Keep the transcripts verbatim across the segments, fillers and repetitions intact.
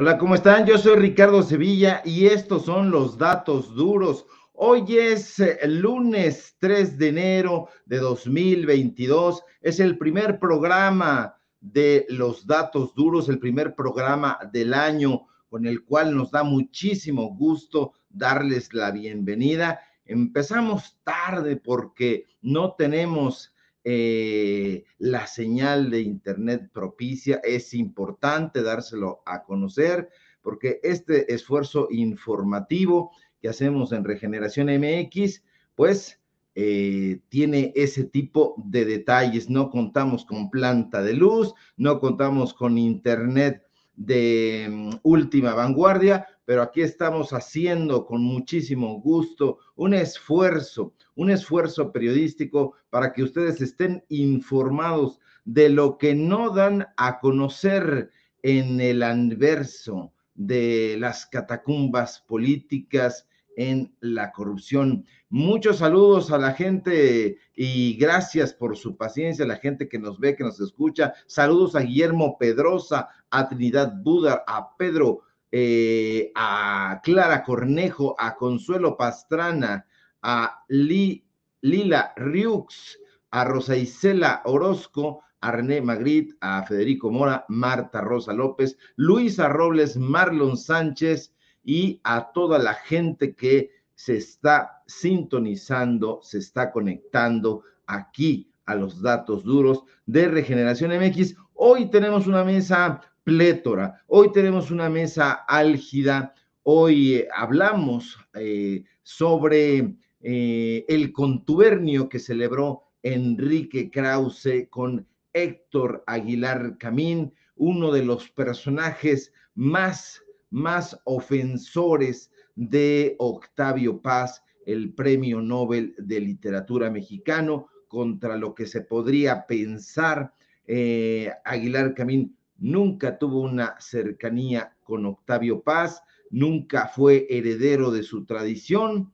Hola, ¿cómo están? Yo soy Ricardo Sevilla y estos son los datos duros. Hoy es el lunes tres de enero de dos mil veintidós. Es el primer programa de los datos duros, el primer programa del año, con el cual nos da muchísimo gusto darles la bienvenida. Empezamos tarde porque no tenemos Eh, la señal de internet propicia. Es importante dárselo a conocer porque este esfuerzo informativo que hacemos en Regeneración M X, pues eh, tiene ese tipo de detalles. No contamos con planta de luz, no contamos con internet de um, última vanguardia, pero aquí estamos haciendo con muchísimo gusto un esfuerzo, un esfuerzo periodístico para que ustedes estén informados de lo que no dan a conocer en el anverso de las catacumbas políticas, en la corrupción. Muchos saludos a la gente y gracias por su paciencia, a la gente que nos ve, que nos escucha. Saludos a Guillermo Pedrosa, a Trinidad Budar, a Pedro, eh, a Clara Cornejo, a Consuelo Pastrana, a Li, Lila Riux, a Rosa Isela Orozco, a René Magritte, a Federico Mora, Marta Rosa López, Luisa Robles, Marlon Sánchez, y a toda la gente que se está sintonizando, se está conectando aquí a los datos duros de Regeneración M X. Hoy tenemos una mesa plétora, hoy tenemos una mesa álgida, hoy eh, hablamos eh, sobre eh, el contubernio que celebró Enrique Krauze con Héctor Aguilar Camín, uno de los personajes más más ofensores de Octavio Paz, el premio Nobel de literatura mexicano, contra lo que se podría pensar. Eh, Aguilar Camín nunca tuvo una cercanía con Octavio Paz, nunca fue heredero de su tradición,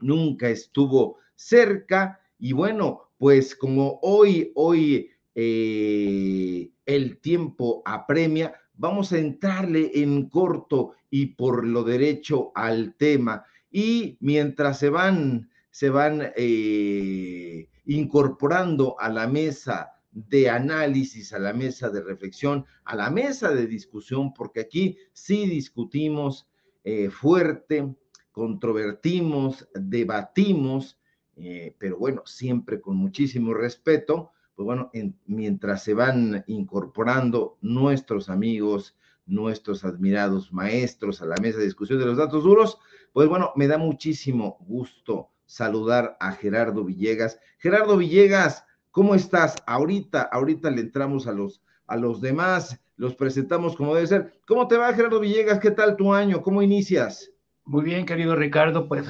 nunca estuvo cerca, y bueno, pues como hoy, hoy eh, el tiempo apremia, vamos a entrarle en corto y por lo derecho al tema. Y mientras se van, se van eh, incorporando a la mesa de análisis, a la mesa de reflexión, a la mesa de discusión, porque aquí sí discutimos eh, fuerte, controvertimos, debatimos, eh, pero bueno, siempre con muchísimo respeto. Pues bueno, en, mientras se van incorporando nuestros amigos, nuestros admirados maestros a la mesa de discusión de los datos duros, pues bueno, me da muchísimo gusto saludar a Gerardo Villegas. Gerardo Villegas, ¿cómo estás? Ahorita, ahorita le entramos a los, a los demás, los presentamos como debe ser. ¿Cómo te va, Gerardo Villegas? ¿Qué tal tu año? ¿Cómo inicias? Muy bien, querido Ricardo, pues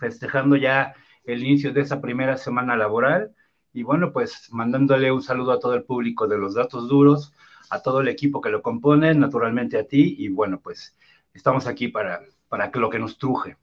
festejando ya el inicio de esa primera semana laboral. Y bueno, pues mandándole un saludo a todo el público de los datos duros, a todo el equipo que lo compone, naturalmente a ti, y bueno, pues estamos aquí para, para lo que nos truje.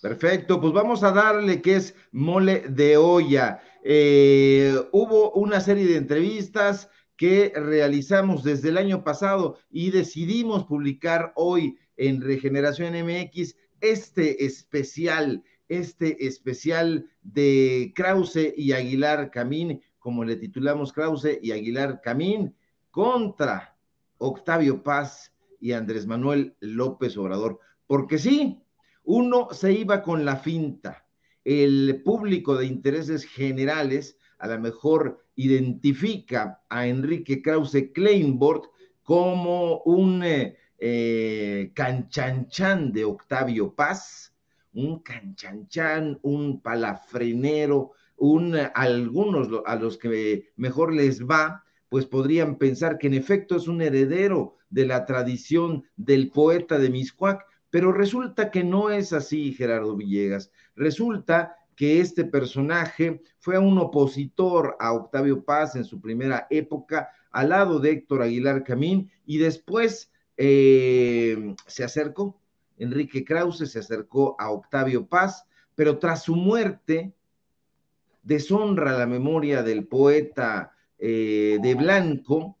Perfecto, pues vamos a darle que es mole de olla. Eh, hubo una serie de entrevistas que realizamos desde el año pasado y decidimos publicar hoy en Regeneración M X este especial Este especial de Krauze y Aguilar Camín, como le titulamos Krauze y Aguilar Camín, contra Octavio Paz y Andrés Manuel López Obrador. Porque sí, uno se iba con la finta. El público de intereses generales a lo mejor identifica a Enrique Krauze Kleinbrod como un eh, eh, canchanchan de Octavio Paz, un canchanchán, un palafrenero, un, algunos a los que mejor les va, pues podrían pensar que en efecto es un heredero de la tradición del poeta de Miscuac, pero resulta que no es así, Gerardo Villegas. Resulta que este personaje fue un opositor a Octavio Paz en su primera época, al lado de Héctor Aguilar Camín, y después eh, se acercó. Enrique Krauze se acercó a Octavio Paz, pero tras su muerte deshonra la memoria del poeta eh, de Blanco,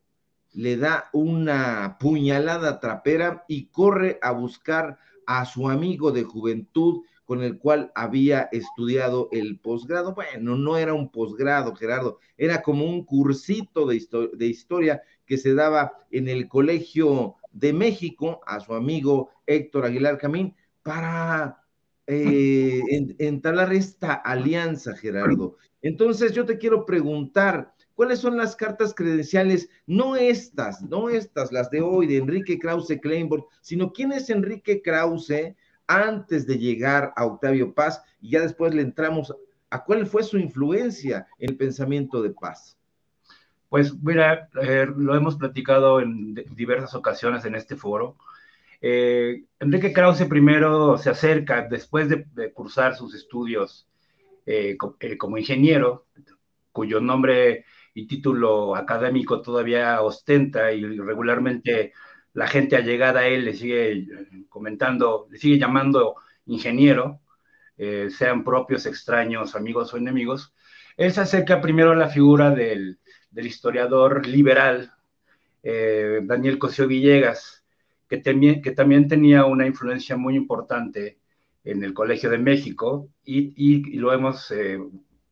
le da una puñalada trapera y corre a buscar a su amigo de juventud con el cual había estudiado el posgrado. Bueno, no era un posgrado, Gerardo, era como un cursito de, histor- de historia que se daba en el Colegio de México a su amigo Héctor Aguilar Camín para eh, en- entablar esta alianza, Gerardo. Entonces yo te quiero preguntar, ¿cuáles son las cartas credenciales? No estas, no estas, las de hoy, de Enrique Krauze Kleinbrod, sino quién es Enrique Krauze antes de llegar a Octavio Paz, y ya después le entramos a cuál fue su influencia en el pensamiento de Paz. Pues mira, eh, lo hemos platicado en diversas ocasiones en este foro. Eh, Enrique Krauze primero se acerca, después de, de cursar sus estudios eh, co- eh, como ingeniero, cuyo nombre y título académico todavía ostenta, y regularmente la gente allegada a él le sigue comentando, le sigue llamando ingeniero, eh, sean propios, extraños, amigos o enemigos. Él se acerca primero a la figura del, del historiador liberal eh, Daniel Cosío Villegas, que, temie, que también tenía una influencia muy importante en el Colegio de México, y, y, y lo hemos eh,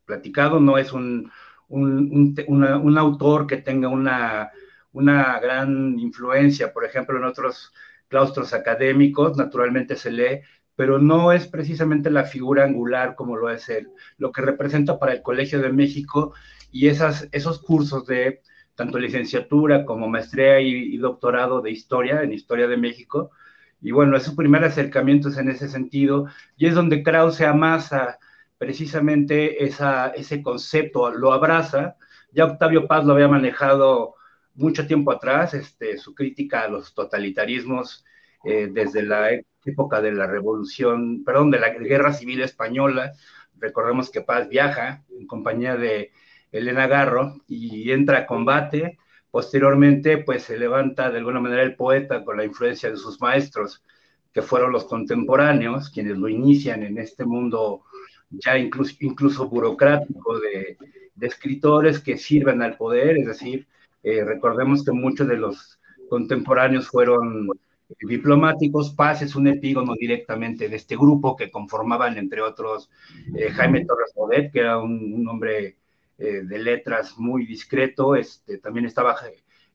platicado. No es un Un, un, una, un autor que tenga una, una gran influencia, por ejemplo, en otros claustros académicos, naturalmente se lee, pero no es precisamente la figura angular como lo es él, lo que representa para el Colegio de México y esas, esos cursos de tanto licenciatura como maestría y, y doctorado de historia, en Historia de México, y bueno, es su primer acercamiento en ese sentido, y es donde Krauze amasa precisamente esa, ese concepto, lo abraza. Ya Octavio Paz lo había manejado mucho tiempo atrás, este, su crítica a los totalitarismos eh, desde la época de la revolución, perdón, de la Guerra Civil Española. Recordemos que Paz viaja en compañía de Elena Garro y entra a combate. Posteriormente, pues se levanta de alguna manera el poeta con la influencia de sus maestros, que fueron los contemporáneos, quienes lo inician en este mundo ya incluso, incluso burocrático de, de escritores que sirven al poder. Es decir, eh, recordemos que muchos de los contemporáneos fueron diplomáticos. Paz es un epígono directamente de este grupo que conformaban, entre otros, eh, Jaime Torres Bodet, que era un, un hombre eh, de letras muy discreto, este, también estaba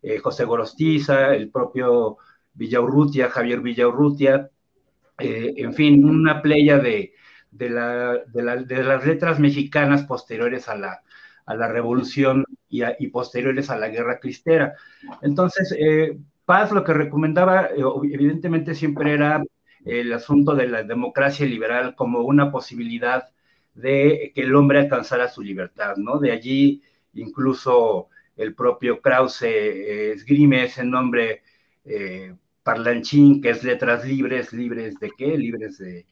eh, José Gorostiza, el propio Villaurrutia, Xavier Villaurrutia, eh, en fin, una playa de De, la, de, la, de las letras mexicanas posteriores a la, a la revolución y, a, y posteriores a la Guerra Cristera. Entonces, eh, Paz lo que recomendaba, eh, evidentemente, siempre era el asunto de la democracia liberal como una posibilidad de que el hombre alcanzara su libertad, ¿no? De allí, incluso, el propio Krauze eh, esgrime ese nombre eh, parlanchín, que es letras libres. ¿Libres de qué? Libres de...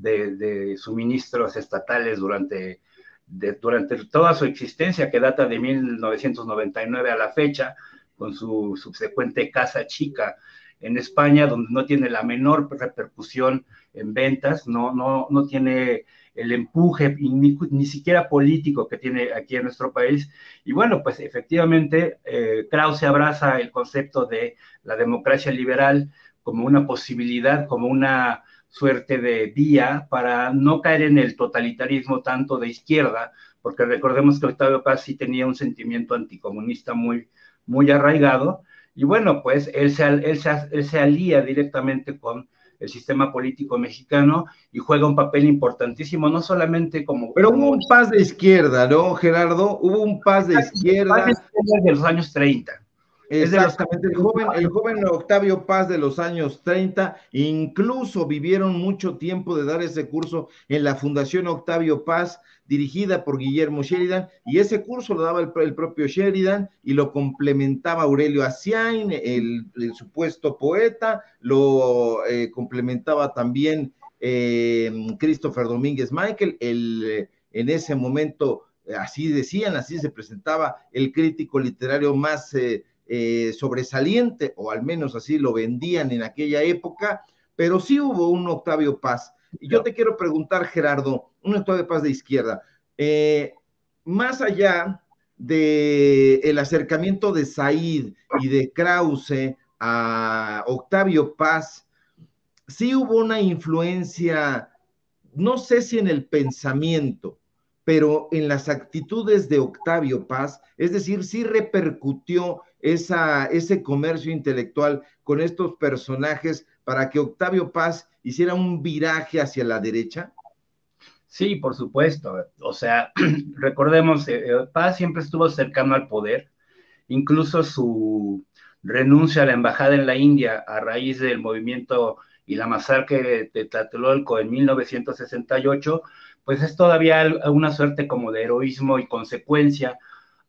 De, de suministros estatales durante, de, durante toda su existencia, que data de mil novecientos noventa y nueve a la fecha, con su subsecuente Casa Chica en España, donde no tiene la menor repercusión en ventas, no, no, no tiene el empuje ni, ni siquiera político que tiene aquí en nuestro país. Y bueno, pues efectivamente, eh, Krauze abraza el concepto de la democracia liberal como una posibilidad, como una suerte de vía para no caer en el totalitarismo tanto de izquierda, porque recordemos que Octavio Paz sí tenía un sentimiento anticomunista muy, muy arraigado, y bueno, pues él se, él, se, él se alía directamente con el sistema político mexicano y juega un papel importantísimo, no solamente como... Pero hubo un Paz de izquierda, ¿no, Gerardo? Hubo un Paz de izquierda... de los años treinta. Exactamente, el joven, el joven Octavio Paz de los años treinta, incluso vivieron mucho tiempo de dar ese curso en la Fundación Octavio Paz, dirigida por Guillermo Sheridan, y ese curso lo daba el, el propio Sheridan, y lo complementaba Aurelio Asiain, el, el supuesto poeta, lo eh, complementaba también eh, Christopher Domínguez Michael, el, eh, en ese momento, así decían, así se presentaba el crítico literario más... Eh, Eh, sobresaliente, o al menos así lo vendían en aquella época, pero sí hubo un Octavio Paz. Y yo te quiero preguntar, Gerardo, un Octavio Paz de izquierda, eh, más allá del acercamiento de Said y de Krauze a Octavio Paz, sí hubo una influencia, no sé si en el pensamiento, pero en las actitudes de Octavio Paz, es decir, sí repercutió esa, ese comercio intelectual con estos personajes para que Octavio Paz hiciera un viraje hacia la derecha. Sí, por supuesto. O sea, recordemos, eh, Paz siempre estuvo cercano al poder, incluso su renuncia a la embajada en la India a raíz del movimiento y la masacre de Tlatelolco en mil novecientos sesenta y ocho, pues es todavía una suerte como de heroísmo y consecuencia,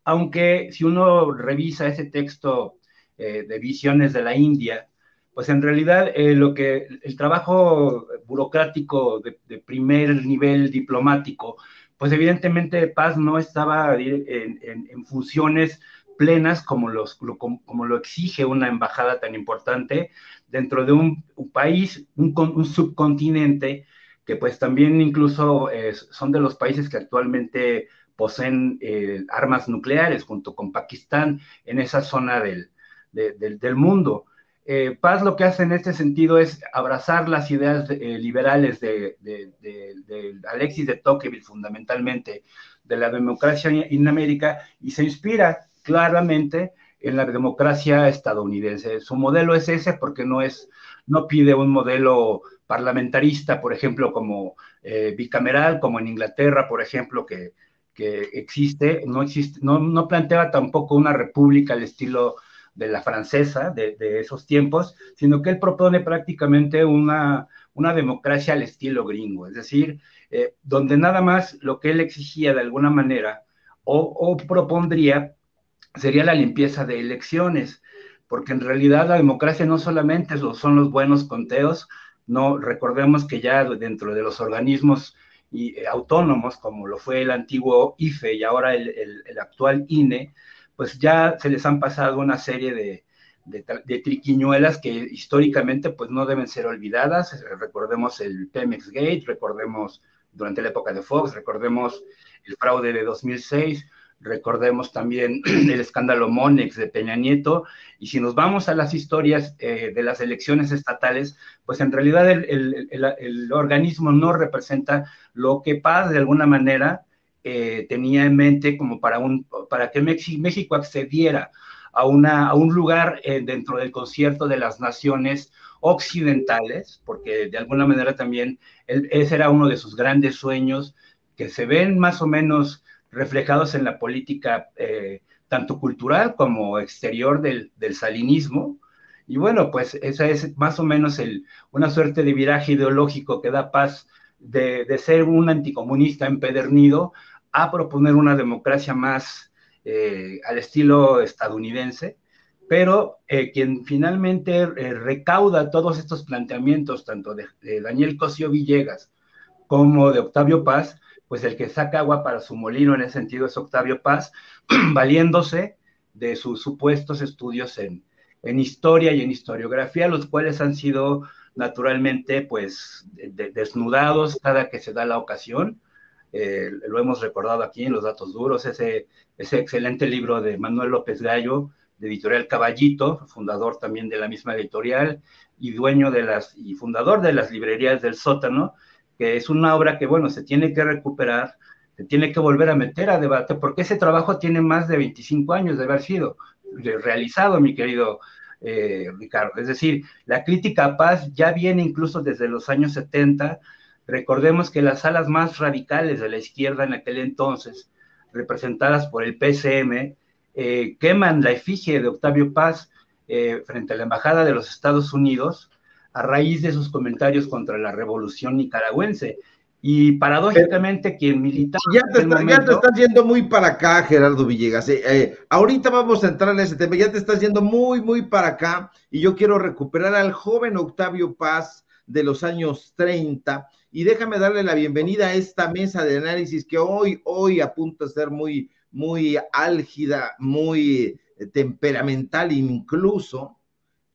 aunque si uno revisa ese texto eh, de Visiones de la India, pues en realidad eh, lo que, el trabajo burocrático de, de primer nivel diplomático, pues evidentemente Paz no estaba en, en, en funciones plenas como, los, lo, como lo exige una embajada tan importante dentro de un, un país, un, un subcontinente, que pues también incluso eh, son de los países que actualmente poseen eh, armas nucleares junto con Pakistán en esa zona del, de, del, del mundo. Eh, Paz lo que hace en este sentido es abrazar las ideas eh, liberales de, de, de, de Alexis de Tocqueville, fundamentalmente, de la democracia en América, y se inspira claramente en la democracia estadounidense. Su modelo es ese porque no, es, no pide un modelo parlamentarista, por ejemplo, como eh, bicameral, como en Inglaterra, por ejemplo, que, que existe, no, existe no, no plantea tampoco una república al estilo de la francesa de, de esos tiempos, sino que él propone prácticamente una, una democracia al estilo gringo, es decir, eh, donde nada más lo que él exigía de alguna manera o, o propondría sería la limpieza de elecciones, porque en realidad la democracia no solamente son los buenos conteos, no recordemos que ya dentro de los organismos y, eh, autónomos, como lo fue el antiguo I F E y ahora el, el, el actual I N E, pues ya se les han pasado una serie de, de, de triquiñuelas que históricamente pues no deben ser olvidadas. Recordemos el Pemex Gate, recordemos durante la época de Fox, recordemos el fraude de dos mil seis, recordemos también el escándalo Monex de Peña Nieto, y si nos vamos a las historias eh, de las elecciones estatales, pues en realidad el, el, el, el organismo no representa lo que Paz de alguna manera Eh, tenía en mente como para, un, para que México accediera a, una, a un lugar eh, dentro del concierto de las naciones occidentales, porque de alguna manera también él, ese era uno de sus grandes sueños que se ven más o menos reflejados en la política eh, tanto cultural como exterior del, del salinismo. Y bueno, pues esa es más o menos el, una suerte de viraje ideológico que da Paz de, de ser un anticomunista empedernido a proponer una democracia más eh, al estilo estadounidense, pero eh, quien finalmente eh, recauda todos estos planteamientos, tanto de, de Daniel Cosío Villegas como de Octavio Paz, pues el que saca agua para su molino en ese sentido es Octavio Paz, valiéndose de sus supuestos estudios en, en historia y en historiografía, los cuales han sido naturalmente, pues, de, desnudados cada que se da la ocasión. Eh, lo hemos recordado aquí en Los Datos Duros, ese, ese excelente libro de Manuel López Gallo, de Editorial Caballito, fundador también de la misma editorial y dueño de las, y fundador de las librerías del Sótano, que es una obra que, bueno, se tiene que recuperar, se tiene que volver a meter a debate, porque ese trabajo tiene más de veinticinco años de haber sido realizado, mi querido Eh, Ricardo, es decir, la crítica a Paz ya viene incluso desde los años setenta, recordemos que las alas más radicales de la izquierda en aquel entonces, representadas por el P C M, eh, queman la efigie de Octavio Paz eh, frente a la Embajada de los Estados Unidos, a raíz de sus comentarios contra la revolución nicaragüense, y paradójicamente eh, quien militaba... Ya te, está, momento, ya te estás yendo muy para acá, Gerardo Villegas. Eh, eh, ahorita vamos a entrar en ese tema, ya te estás yendo muy, muy para acá, y yo quiero recuperar al joven Octavio Paz de los años treinta, y déjame darle la bienvenida a esta mesa de análisis que hoy, hoy apunta a ser muy, muy álgida, muy temperamental incluso,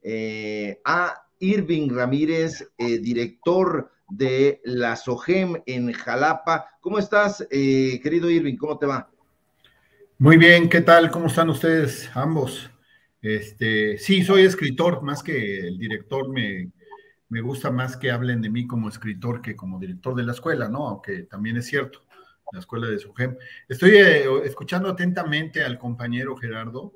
eh, a Irving Ramírez, eh, director de la SOGEM en Jalapa. ¿Cómo estás, eh, querido Irving? ¿Cómo te va? Muy bien, ¿qué tal? ¿Cómo están ustedes ambos? Este, sí, soy escritor, más que el director, me, me gusta más que hablen de mí como escritor que como director de la escuela, ¿no? Aunque también es cierto, la escuela de SOGEM. Estoy eh, escuchando atentamente al compañero Gerardo,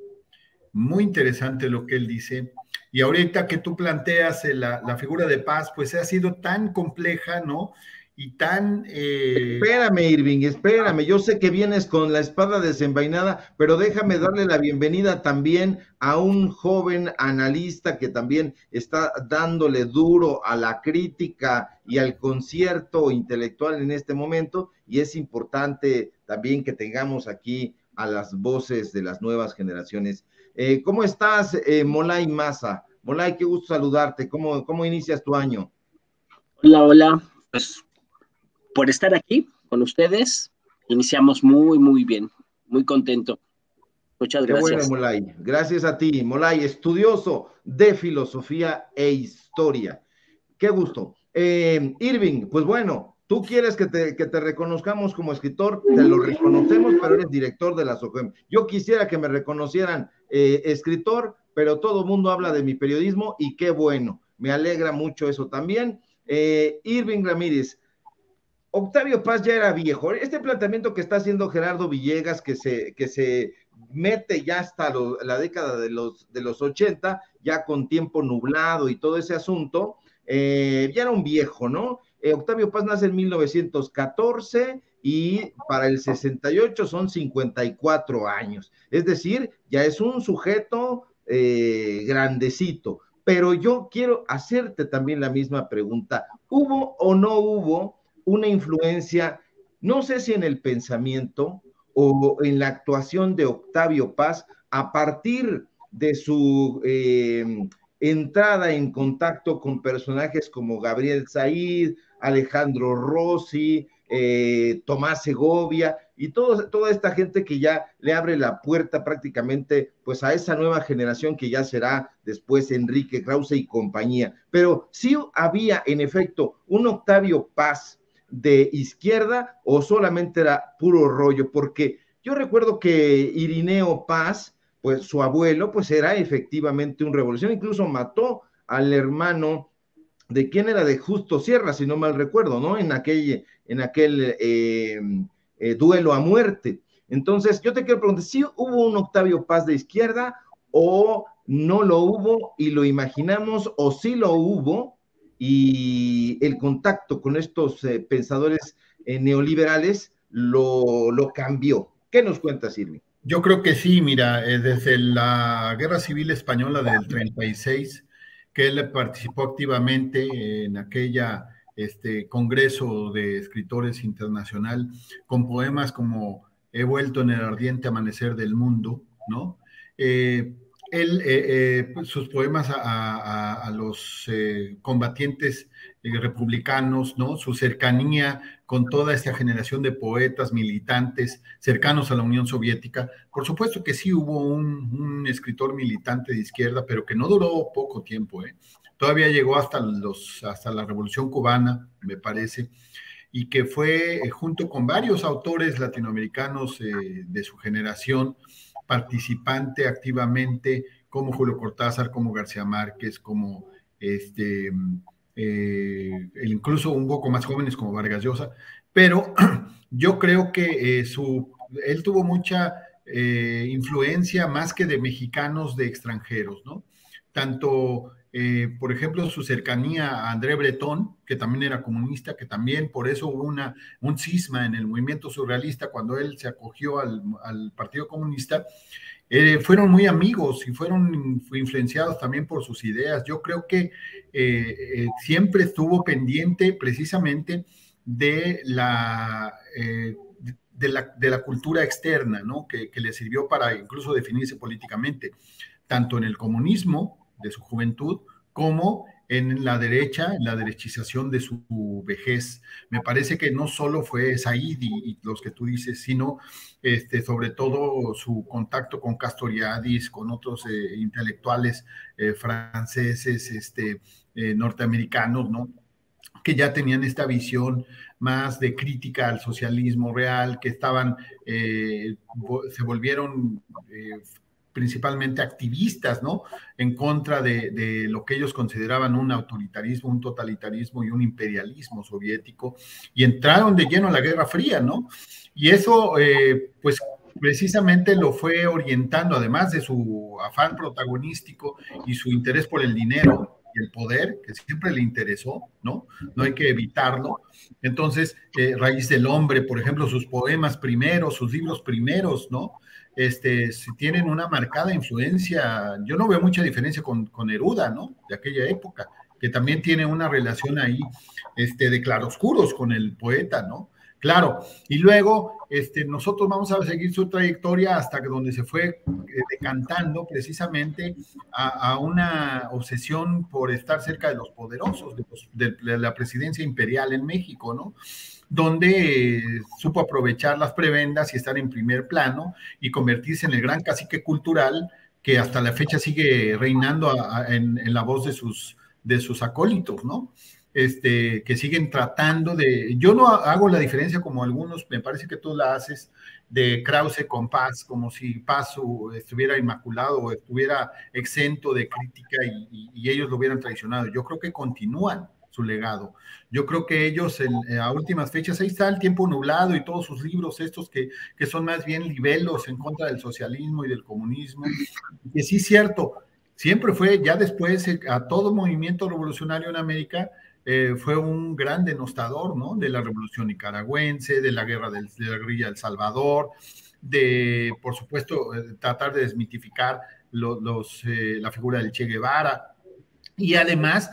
muy interesante lo que él dice, y ahorita que tú planteas la, la figura de paz, pues ha sido tan compleja, ¿no? Y tan... Eh... Espérame, Irving, espérame. Yo sé que vienes con la espada desenvainada, pero déjame darle la bienvenida también a un joven analista que también está dándole duro a la crítica y al concierto intelectual en este momento, y es importante también que tengamos aquí a las voces de las nuevas generaciones. Eh, ¿Cómo estás, eh, Molay Masa? Molay, qué gusto saludarte. ¿Cómo, cómo inicias tu año? Hola, hola. Pues... por estar aquí con ustedes, iniciamos muy, muy bien, muy contento. Muchas Qué gracias. Bueno, Molay. Gracias a ti, Molay, estudioso de filosofía e historia. Qué gusto. Eh, Irving, pues bueno, tú quieres que te, que te reconozcamos como escritor, te lo reconocemos, pero eres director de la SOGEM. Yo quisiera que me reconocieran eh, escritor, pero todo el mundo habla de mi periodismo y qué bueno, me alegra mucho eso también. Eh, Irving Ramírez, Octavio Paz ya era viejo. Este planteamiento que está haciendo Gerardo Villegas, que se, que se mete ya hasta lo, la década de los, de los ochenta, ya con tiempo nublado y todo ese asunto, eh, ya era un viejo, ¿no? Eh, Octavio Paz nace en mil novecientos catorce y para el sesenta y ocho son cincuenta y cuatro años. Es decir, ya es un sujeto eh, grandecito. Pero yo quiero hacerte también la misma pregunta. ¿Hubo o no hubo una influencia, no sé si en el pensamiento o en la actuación de Octavio Paz, a partir de su eh, entrada en contacto con personajes como Gabriel Said, Alejandro Rossi, eh, Tomás Segovia, y todo, toda esta gente que ya le abre la puerta prácticamente pues a esa nueva generación que ya será después Enrique Krauze y compañía? Pero sí había, en efecto, un Octavio Paz de izquierda, o solamente era puro rollo, porque yo recuerdo que Irineo Paz, pues su abuelo, pues era efectivamente un revolucionario, incluso mató al hermano de quien era de Justo Sierra, si no mal recuerdo, ¿no? En aquel, en aquel eh, eh, duelo a muerte. Entonces, yo te quiero preguntar, ¿sí hubo un Octavio Paz de izquierda o no lo hubo y lo imaginamos, o sí lo hubo? Y el contacto con estos eh, pensadores eh, neoliberales lo, lo cambió. ¿Qué nos cuentas, Irving? Yo creo que sí, mira, eh, desde la Guerra Civil Española del treinta y seis, que él participó activamente en aquella este, Congreso de Escritores Internacional, con poemas como He vuelto en el ardiente amanecer del mundo, ¿no? Eh, Él, eh, eh, sus poemas a, a, a los eh, combatientes eh, republicanos, ¿no? Su cercanía con toda esta generación de poetas, militantes, cercanos a la Unión Soviética. Por supuesto que sí hubo un, un escritor militante de izquierda, pero que no duró poco tiempo, ¿eh? Todavía llegó hasta, los, hasta la Revolución Cubana, me parece, y que fue, eh, junto con varios autores latinoamericanos eh, de su generación, participante activamente, como Julio Cortázar, como García Márquez, como este, eh, incluso un poco más jóvenes como Vargas Llosa, pero yo creo que eh, su, él tuvo mucha eh, influencia más que de mexicanos, de extranjeros, ¿no? Tanto, eh, por ejemplo, su cercanía a André Breton, que también era comunista, que también por eso hubo una, un cisma en el movimiento surrealista cuando él se acogió al, al Partido Comunista, eh, fueron muy amigos y fueron influenciados también por sus ideas. Yo creo que eh, eh, siempre estuvo pendiente precisamente de la... Eh, de, la de la cultura externa, ¿no? Que, que le sirvió para incluso definirse políticamente, tanto en el comunismo de su juventud, como en la derecha, en la derechización de su vejez. Me parece que no solo fue Said y los que tú dices, sino este, sobre todo su contacto con Castoriadis, con otros eh, intelectuales eh, franceses, este, eh, norteamericanos, ¿no? que ya tenían esta visión más de crítica al socialismo real, que estaban, eh, se volvieron eh, principalmente activistas, ¿no?, en contra de, de lo que ellos consideraban un autoritarismo, un totalitarismo y un imperialismo soviético, y entraron de lleno a la Guerra Fría, ¿no? Y eso, eh, pues, precisamente lo fue orientando, además de su afán protagonístico y su interés por el dinero, el poder, que siempre le interesó, ¿no? No hay que evitarlo. Entonces, eh, Raíz del Hombre, por ejemplo, sus poemas primeros, sus libros primeros, ¿no? Este, si tienen una marcada influencia, yo no veo mucha diferencia con, con Neruda, ¿no?, de aquella época, que también tiene una relación ahí, este, de claroscuros con el poeta, ¿no? Claro, y luego este, nosotros vamos a seguir su trayectoria hasta donde se fue decantando precisamente a, a una obsesión por estar cerca de los poderosos, de, los, de la presidencia imperial en México, ¿no?, donde eh, supo aprovechar las prebendas y estar en primer plano y convertirse en el gran cacique cultural que hasta la fecha sigue reinando a, a, en, en la voz de sus, de sus acólitos, ¿no? Este, que siguen tratando de... Yo no hago la diferencia como algunos, me parece que tú la haces, de Krauze con Paz, como si Paz estuviera inmaculado o estuviera exento de crítica y, y ellos lo hubieran traicionado. Yo creo que continúan su legado. Yo creo que ellos en, a últimas fechas, ahí está El Tiempo Nublado y todos sus libros estos que, que son más bien libelos en contra del socialismo y del comunismo. Que sí, cierto, siempre fue, ya después, a todo movimiento revolucionario en América... Eh, fue un gran denostador, ¿no?, de la revolución nicaragüense, de la guerra del, de la guerrilla El Salvador, de, por supuesto, eh, tratar de desmitificar lo, los, eh, la figura del Che Guevara, y además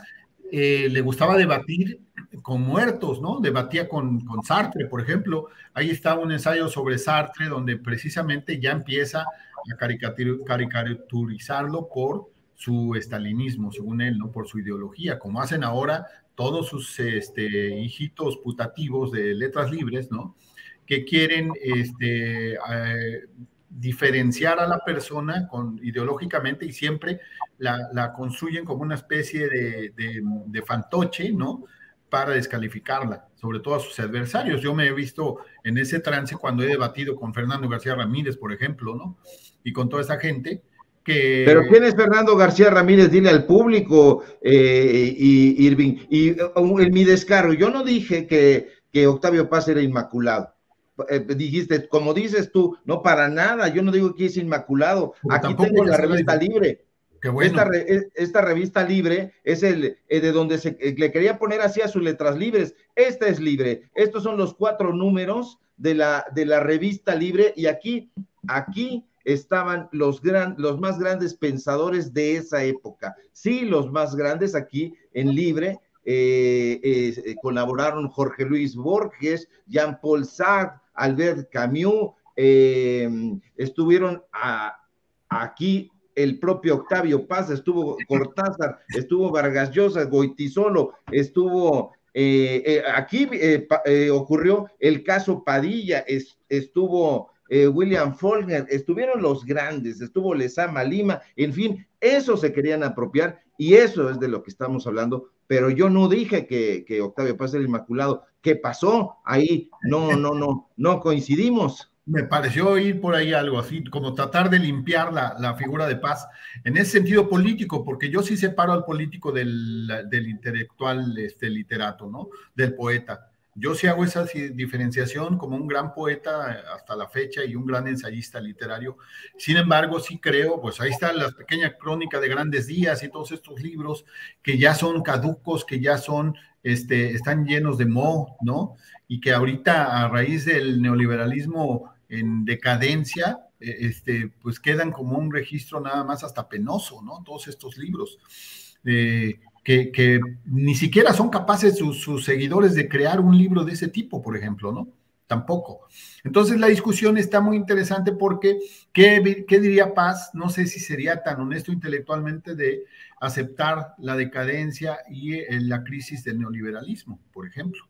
eh, le gustaba debatir con muertos, ¿no? Debatía con, con Sartre, por ejemplo. Ahí está un ensayo sobre Sartre, donde precisamente ya empieza a caricatur, caricaturizarlo por su estalinismo, según él, ¿no?, por su ideología, como hacen ahora todos sus este, hijitos putativos de Letras Libres, ¿no?, que quieren este, eh, diferenciar a la persona con, ideológicamente, y siempre la, la construyen como una especie de, de, de fantoche, ¿no?, para descalificarla, sobre todo a sus adversarios. Yo me he visto en ese trance cuando he debatido con Fernando García Ramírez, por ejemplo, ¿no?, y con toda esa gente. Que... Pero ¿quién es Fernando García Ramírez? Dile al público, eh, y Irving, y en mi descaro, yo no dije que, que Octavio Paz era inmaculado, eh, dijiste, como dices tú, no, para nada, yo no digo que es inmaculado. Pero aquí tengo la revista de... libre. Qué bueno. Esta, re, esta revista libre es el eh, de donde se eh, le quería poner así a sus letras libres. Esta es libre, estos son los cuatro números de la, de la revista libre, y aquí, aquí estaban los, gran, los más grandes pensadores de esa época. Sí, los más grandes aquí en Libre, eh, eh, colaboraron Jorge Luis Borges, Jean-Paul Sartre, Albert Camus, eh, estuvieron a, aquí el propio Octavio Paz, estuvo Cortázar, estuvo Vargas Llosa, Goytisolo, estuvo... Eh, eh, aquí eh, pa, eh, ocurrió el caso Padilla, es, estuvo... Eh, William Faulkner, estuvieron los grandes, estuvo Lezama Lima, en fin, eso se querían apropiar y eso es de lo que estamos hablando, pero yo no dije que, que Octavio Paz era inmaculado. ¿Qué pasó? Ahí no, no, no, no coincidimos. Me pareció ir por ahí algo así, como tratar de limpiar la, la figura de Paz en ese sentido político, porque yo sí separo al político del, del intelectual, este literato, ¿no?, del poeta. Yo sí hago esa diferenciación como un gran poeta hasta la fecha y un gran ensayista literario. Sin embargo, sí creo, pues ahí está la pequeña crónica de Grandes Días y todos estos libros que ya son caducos, que ya son, este, están llenos de moho, ¿no? Y que ahorita, a raíz del neoliberalismo en decadencia, este, pues quedan como un registro nada más hasta penoso, ¿no? Todos estos libros. Eh, Que, que ni siquiera son capaces sus, sus seguidores de crear un libro de ese tipo, por ejemplo, ¿no? Tampoco. Entonces la discusión está muy interesante porque, ¿qué, qué diría Paz? No sé si sería tan honesto intelectualmente de aceptar la decadencia y eh, la crisis del neoliberalismo, por ejemplo,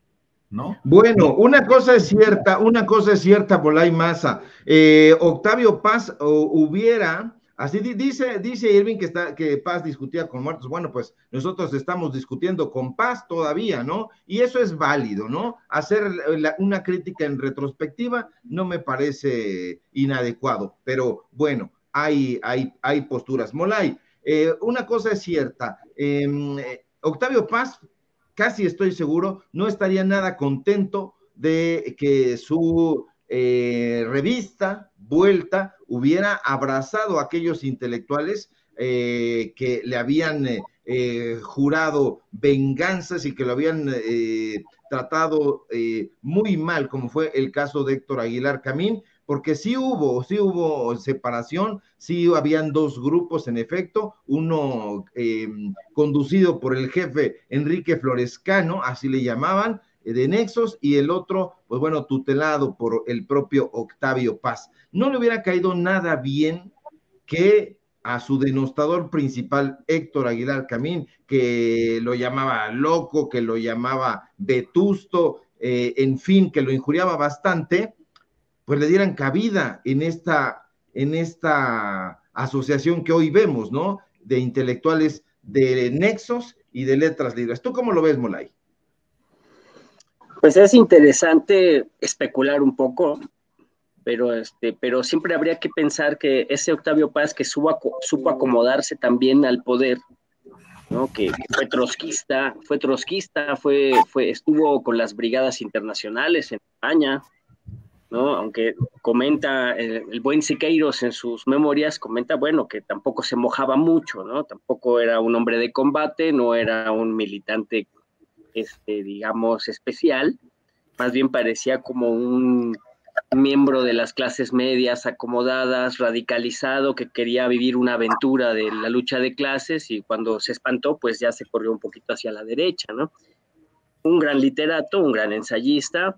¿no? Bueno, una cosa es cierta, una cosa es cierta, Molay Masa. Eh, Octavio Paz oh, hubiera... Así dice, dice Irving que, está, que Paz discutía con muertos. Bueno, pues nosotros estamos discutiendo con Paz todavía, ¿no? Y eso es válido, ¿no? Hacer la, una crítica en retrospectiva no me parece inadecuado, pero bueno, hay, hay, hay posturas. Molay, eh, una cosa es cierta, eh, Octavio Paz, casi estoy seguro, no estaría nada contento de que su eh, revista Vuelta hubiera abrazado a aquellos intelectuales eh, que le habían eh, eh, jurado venganzas y que lo habían eh, tratado eh, muy mal, como fue el caso de Héctor Aguilar Camín, porque sí hubo, sí hubo separación, sí habían dos grupos en efecto, uno eh, conducido por el jefe Enrique Florescano, así le llamaban, de Nexos, y el otro, pues bueno, tutelado por el propio Octavio Paz. No le hubiera caído nada bien que a su denostador principal, Héctor Aguilar Camín, que lo llamaba loco, que lo llamaba vetusto, eh, en fin, que lo injuriaba bastante, pues le dieran cabida en esta, en esta asociación que hoy vemos, ¿no?, de intelectuales de Nexos y de Letras Libres. ¿Tú cómo lo ves, Molay? Pues es interesante especular un poco, pero, este, pero siempre habría que pensar que ese Octavio Paz que suba, supo acomodarse también al poder, ¿no?, que, que fue trotskista, fue trotskista, fue, fue, estuvo con las brigadas internacionales en España, ¿no?, aunque comenta el, el buen Siqueiros en sus memorias, comenta, bueno, que tampoco se mojaba mucho, ¿no?, tampoco era un hombre de combate, no era un militante Este, digamos, especial, más bien parecía como un miembro de las clases medias acomodadas, radicalizado, que quería vivir una aventura de la lucha de clases y cuando se espantó, pues ya se corrió un poquito hacia la derecha, ¿no? Un gran literato, un gran ensayista,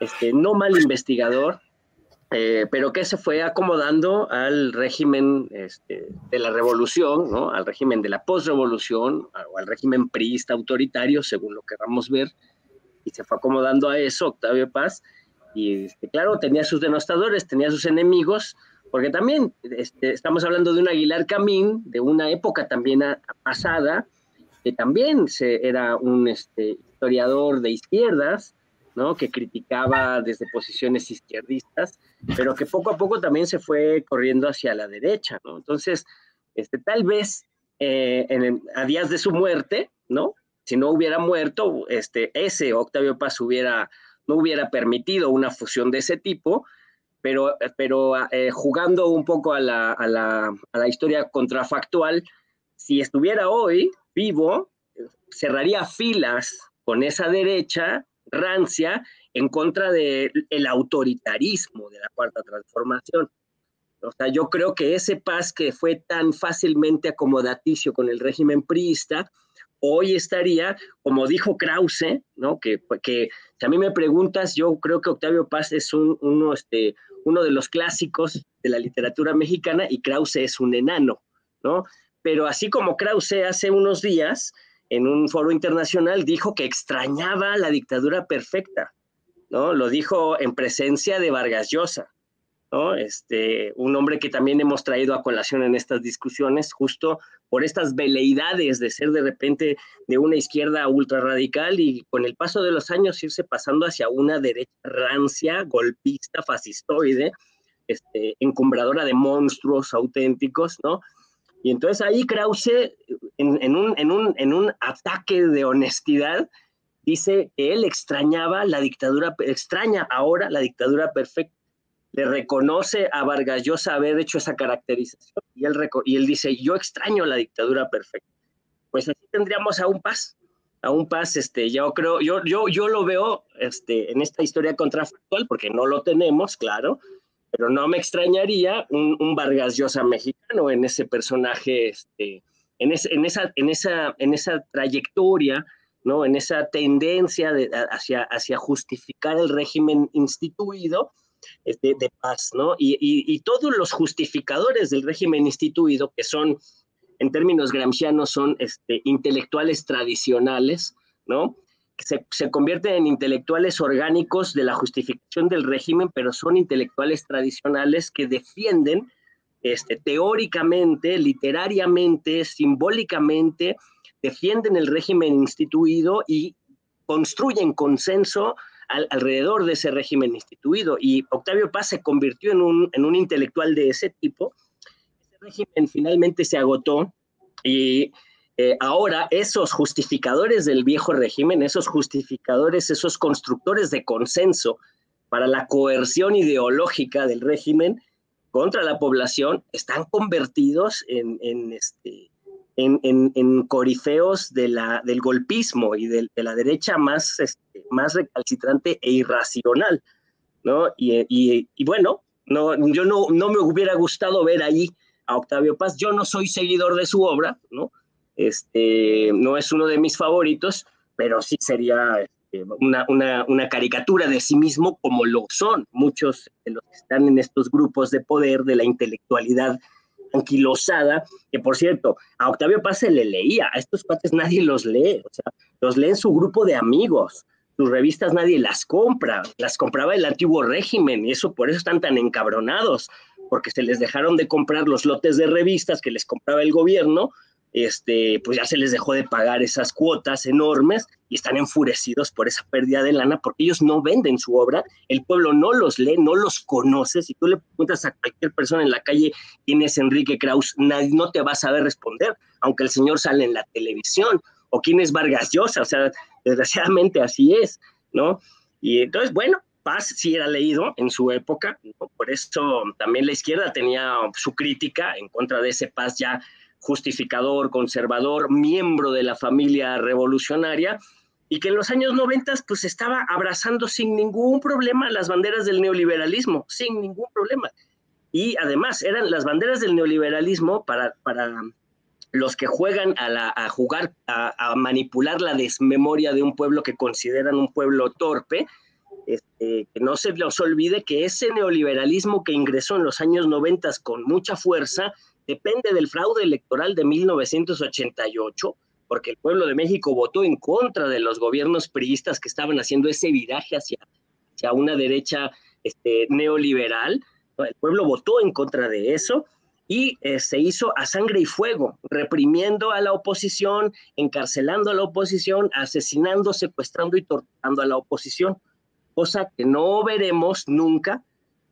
este, no mal investigador, eh, pero que se fue acomodando al régimen este, de la revolución, ¿no?, al régimen de la posrevolución, o al régimen priista autoritario, según lo queramos ver, y se fue acomodando a eso Octavio Paz, y este, claro, tenía sus denostadores, tenía sus enemigos, porque también este, estamos hablando de un Aguilar Camín, de una época también a, a pasada, que también se, era un este, historiador de izquierdas, ¿no?, que criticaba desde posiciones izquierdistas, pero que poco a poco también se fue corriendo hacia la derecha, ¿no? Entonces, este, tal vez eh, en, a días de su muerte, ¿no?, si no hubiera muerto, este, ese Octavio Paz hubiera, no hubiera permitido una fusión de ese tipo, pero, pero eh, jugando un poco a la, a, la, a la historia contrafactual, si estuviera hoy vivo, cerraría filas con esa derecha rancia en contra del autoritarismo de la Cuarta Transformación. O sea, yo creo que ese Paz que fue tan fácilmente acomodaticio con el régimen priista, hoy estaría, como dijo Krauze, ¿no?, que, que si a mí me preguntas, yo creo que Octavio Paz es un, uno, este, uno de los clásicos de la literatura mexicana y Krauze es un enano, ¿no? Pero así como Krauze hace unos días en un foro internacional dijo que extrañaba la dictadura perfecta, ¿no? Lo dijo en presencia de Vargas Llosa, ¿no? Este, un hombre que también hemos traído a colación en estas discusiones, justo por estas veleidades de ser de repente de una izquierda ultrarradical y con el paso de los años irse pasando hacia una derecha rancia, golpista, fascistoide, este, encumbradora de monstruos auténticos, ¿no? Y entonces ahí Krauze, en, en, un, en, un, en un ataque de honestidad, dice que él extrañaba la dictadura, extraña ahora la dictadura perfecta. Le reconoce a Vargas Llosa haber hecho esa caracterización y él, y él dice, yo extraño la dictadura perfecta. Pues así tendríamos a un Paz, a un Paz, este, yo creo, yo, yo, yo lo veo este, en esta historia contrafactual, porque no lo tenemos, claro, pero no me extrañaría un, un Vargas Llosa mexicano en ese personaje, este, en, es, en, esa, en, esa, en esa trayectoria, ¿no?, en esa tendencia de, hacia, hacia justificar el régimen instituido este, de Paz, ¿no? Y, y, y todos los justificadores del régimen instituido, que son, en términos gramscianos, son este, intelectuales tradicionales, ¿no?, Se, se convierten en intelectuales orgánicos de la justificación del régimen, pero son intelectuales tradicionales que defienden este, teóricamente, literariamente, simbólicamente, defienden el régimen instituido y construyen consenso al, alrededor de ese régimen instituido. Y Octavio Paz se convirtió en un, en un intelectual de ese tipo. Ese régimen finalmente se agotó y eh, ahora esos justificadores del viejo régimen, esos justificadores, esos constructores de consenso para la coerción ideológica del régimen contra la población, están convertidos en, en, este, en, en, en corifeos de la, del golpismo y de, de la derecha más, este, más recalcitrante e irracional, ¿no? Y, y, y bueno, no, yo no, no me hubiera gustado ver ahí a Octavio Paz. Yo no soy seguidor de su obra, ¿no? Este, no es uno de mis favoritos, pero sí sería Una, una, una caricatura de sí mismo, como lo son muchos de los que están en estos grupos de poder de la intelectualidad anquilosada, que por cierto, a Octavio Paz se le leía, a estos cuates nadie los lee, o sea, los leen su grupo de amigos, sus revistas nadie las compra, las compraba el antiguo régimen, y eso por eso están tan encabronados, porque se les dejaron de comprar los lotes de revistas que les compraba el gobierno. Este, pues ya se les dejó de pagar esas cuotas enormes y están enfurecidos por esa pérdida de lana porque ellos no venden su obra, el pueblo no los lee, no los conoce. Si tú le preguntas a cualquier persona en la calle quién es Enrique Krauze, nadie, no te va a saber responder, aunque el señor sale en la televisión, o quién es Vargas Llosa, o sea, desgraciadamente así es, ¿no? Y entonces, bueno, Paz sí era leído en su época, ¿no? Por eso también la izquierda tenía su crítica en contra de ese Paz ya justificador, conservador, miembro de la familia revolucionaria, y que en los años noventas pues estaba abrazando sin ningún problema las banderas del neoliberalismo, sin ningún problema. Y además eran las banderas del neoliberalismo para, para los que juegan a, la, a jugar, a, a manipular la desmemoria de un pueblo que consideran un pueblo torpe. Este, que no se nos olvide que ese neoliberalismo que ingresó en los años noventas con mucha fuerza depende del fraude electoral de mil novecientos ochenta y ocho, porque el pueblo de México votó en contra de los gobiernos priistas que estaban haciendo ese viraje hacia, hacia una derecha este, neoliberal. El pueblo votó en contra de eso y eh, se hizo a sangre y fuego, reprimiendo a la oposición, encarcelando a la oposición, asesinando, secuestrando y torturando a la oposición, cosa que no veremos nunca,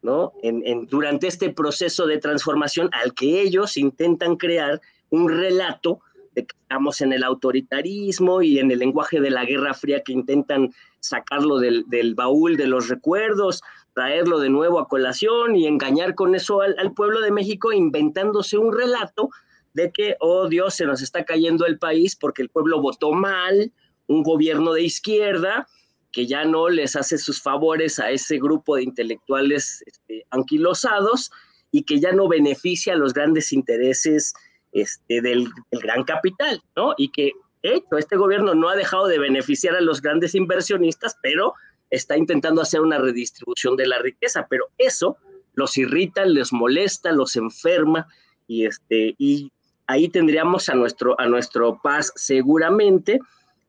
¿no? En, en, durante este proceso de transformación al que ellos intentan crear un relato de que estamos en el autoritarismo y en el lenguaje de la Guerra Fría, que intentan sacarlo del, del baúl de los recuerdos, traerlo de nuevo a colación y engañar con eso al, al pueblo de México, inventándose un relato de que, oh Dios, se nos está cayendo el país porque el pueblo votó mal, un gobierno de izquierda que ya no les hace sus favores a ese grupo de intelectuales este, anquilosados, y que ya no beneficia a los grandes intereses este, del, del gran capital, ¿no? Y que, hecho, este gobierno no ha dejado de beneficiar a los grandes inversionistas, pero está intentando hacer una redistribución de la riqueza, pero eso los irrita, les molesta, los enferma, y, este, y ahí tendríamos a nuestro, a nuestro Paz seguramente.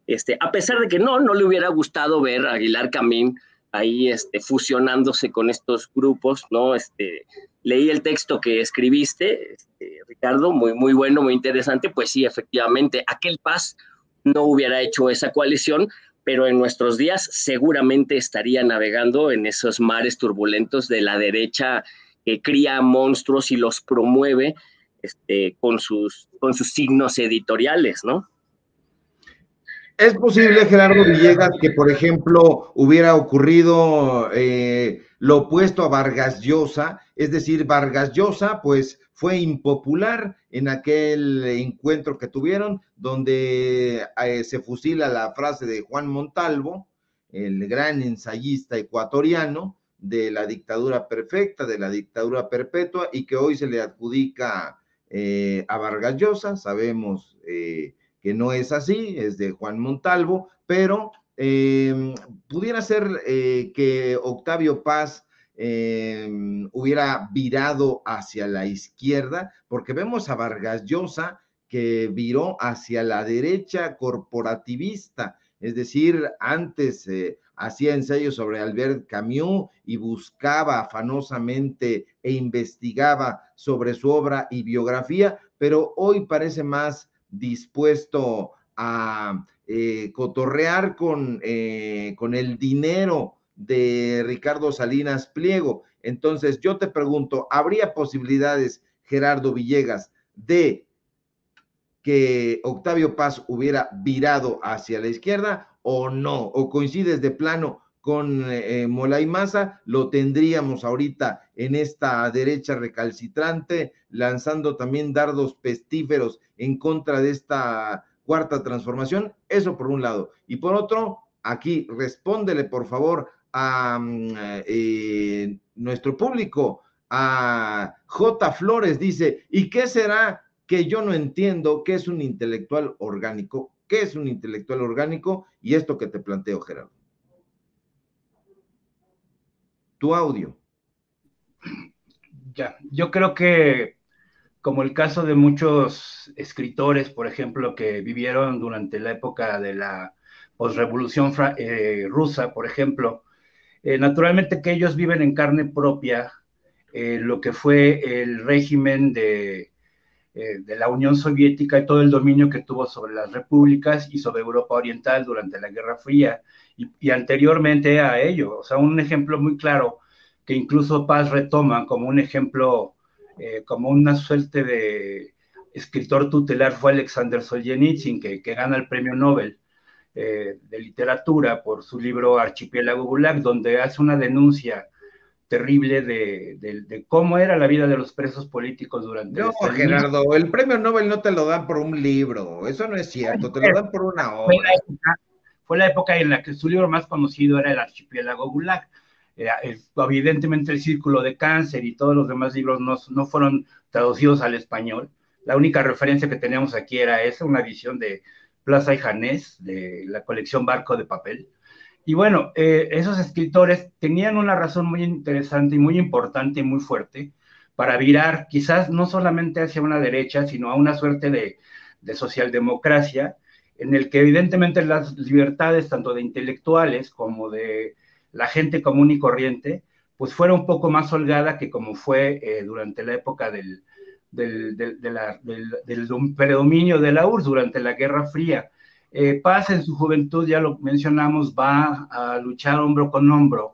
Este, a pesar de que no, no le hubiera gustado ver a Aguilar Camín ahí este, fusionándose con estos grupos, ¿no? Este, leí el texto que escribiste, este, Ricardo, muy, muy bueno, muy interesante. Pues sí, efectivamente, aquel Paz no hubiera hecho esa coalición, pero en nuestros días seguramente estaría navegando en esos mares turbulentos de la derecha que cría monstruos y los promueve este, con sus, con sus signos editoriales, ¿no? ¿Es posible, Gerardo Villegas, que, por ejemplo, hubiera ocurrido eh, lo opuesto a Vargas Llosa? Es decir, Vargas Llosa, pues, fue impopular en aquel encuentro que tuvieron, donde eh, se fusila la frase de Juan Montalvo, el gran ensayista ecuatoriano de la dictadura perfecta, de la dictadura perpetua, y que hoy se le adjudica eh, a Vargas Llosa. Sabemos Eh, que no es así, es de Juan Montalvo, pero eh, pudiera ser eh, que Octavio Paz eh, hubiera virado hacia la izquierda, porque vemos a Vargas Llosa que viró hacia la derecha corporativista, es decir, antes eh, hacía ensayos sobre Albert Camus y buscaba afanosamente e investigaba sobre su obra y biografía, pero hoy parece más dispuesto a eh, cotorrear con, eh, con el dinero de Ricardo Salinas Pliego. Entonces, yo te pregunto, ¿habría posibilidades, Gerardo Villegas, de que Octavio Paz hubiera virado hacia la izquierda o no? ¿O coincides de plano con eh, Molay Masa? Lo tendríamos ahorita en esta derecha recalcitrante, lanzando también dardos pestíferos en contra de esta cuarta transformación. Eso por un lado. Y por otro, aquí respóndele, por favor, a eh, nuestro público, a J. Flores, dice, ¿y qué será que yo no entiendo qué es un intelectual orgánico? ¿Qué es un intelectual orgánico? Y esto que te planteo, Gerardo. Tu audio. Ya, yo creo que, como el caso de muchos escritores, por ejemplo, que vivieron durante la época de la posrevolución eh, rusa, por ejemplo, eh, naturalmente que ellos viven en carne propia eh, lo que fue el régimen de de la Unión Soviética y todo el dominio que tuvo sobre las repúblicas y sobre Europa Oriental durante la Guerra Fría y, y anteriormente a ello. O sea, un ejemplo muy claro que incluso Paz retoma como un ejemplo, eh, como una suerte de escritor tutelar fue Alexander Solzhenitsyn, que, que gana el premio Nobel eh, de literatura por su libro Archipiélago Gulag, donde hace una denuncia terrible de, de, de cómo era la vida de los presos políticos durante... No, el Gerardo, el premio Nobel no te lo dan por un libro, eso no es cierto, te lo dan por una obra. Fue la época, fue la época en la que su libro más conocido era el Archipiélago Gulag. Eh, el, evidentemente el Círculo de Cáncer y todos los demás libros no, no fueron traducidos al español. La única referencia que teníamos aquí era esa, una edición de Plaza y Janés, de la colección Barco de Papel. Y bueno, eh, esos escritores tenían una razón muy interesante y muy importante y muy fuerte para virar quizás no solamente hacia una derecha, sino a una suerte de, de socialdemocracia, en el que evidentemente las libertades tanto de intelectuales como de la gente común y corriente, pues fuera un poco más holgada que como fue eh, durante la época del, del, del, de la, del, del predominio de la U R S S durante la Guerra Fría. Eh, Paz en su juventud, ya lo mencionamos, va a luchar hombro con hombro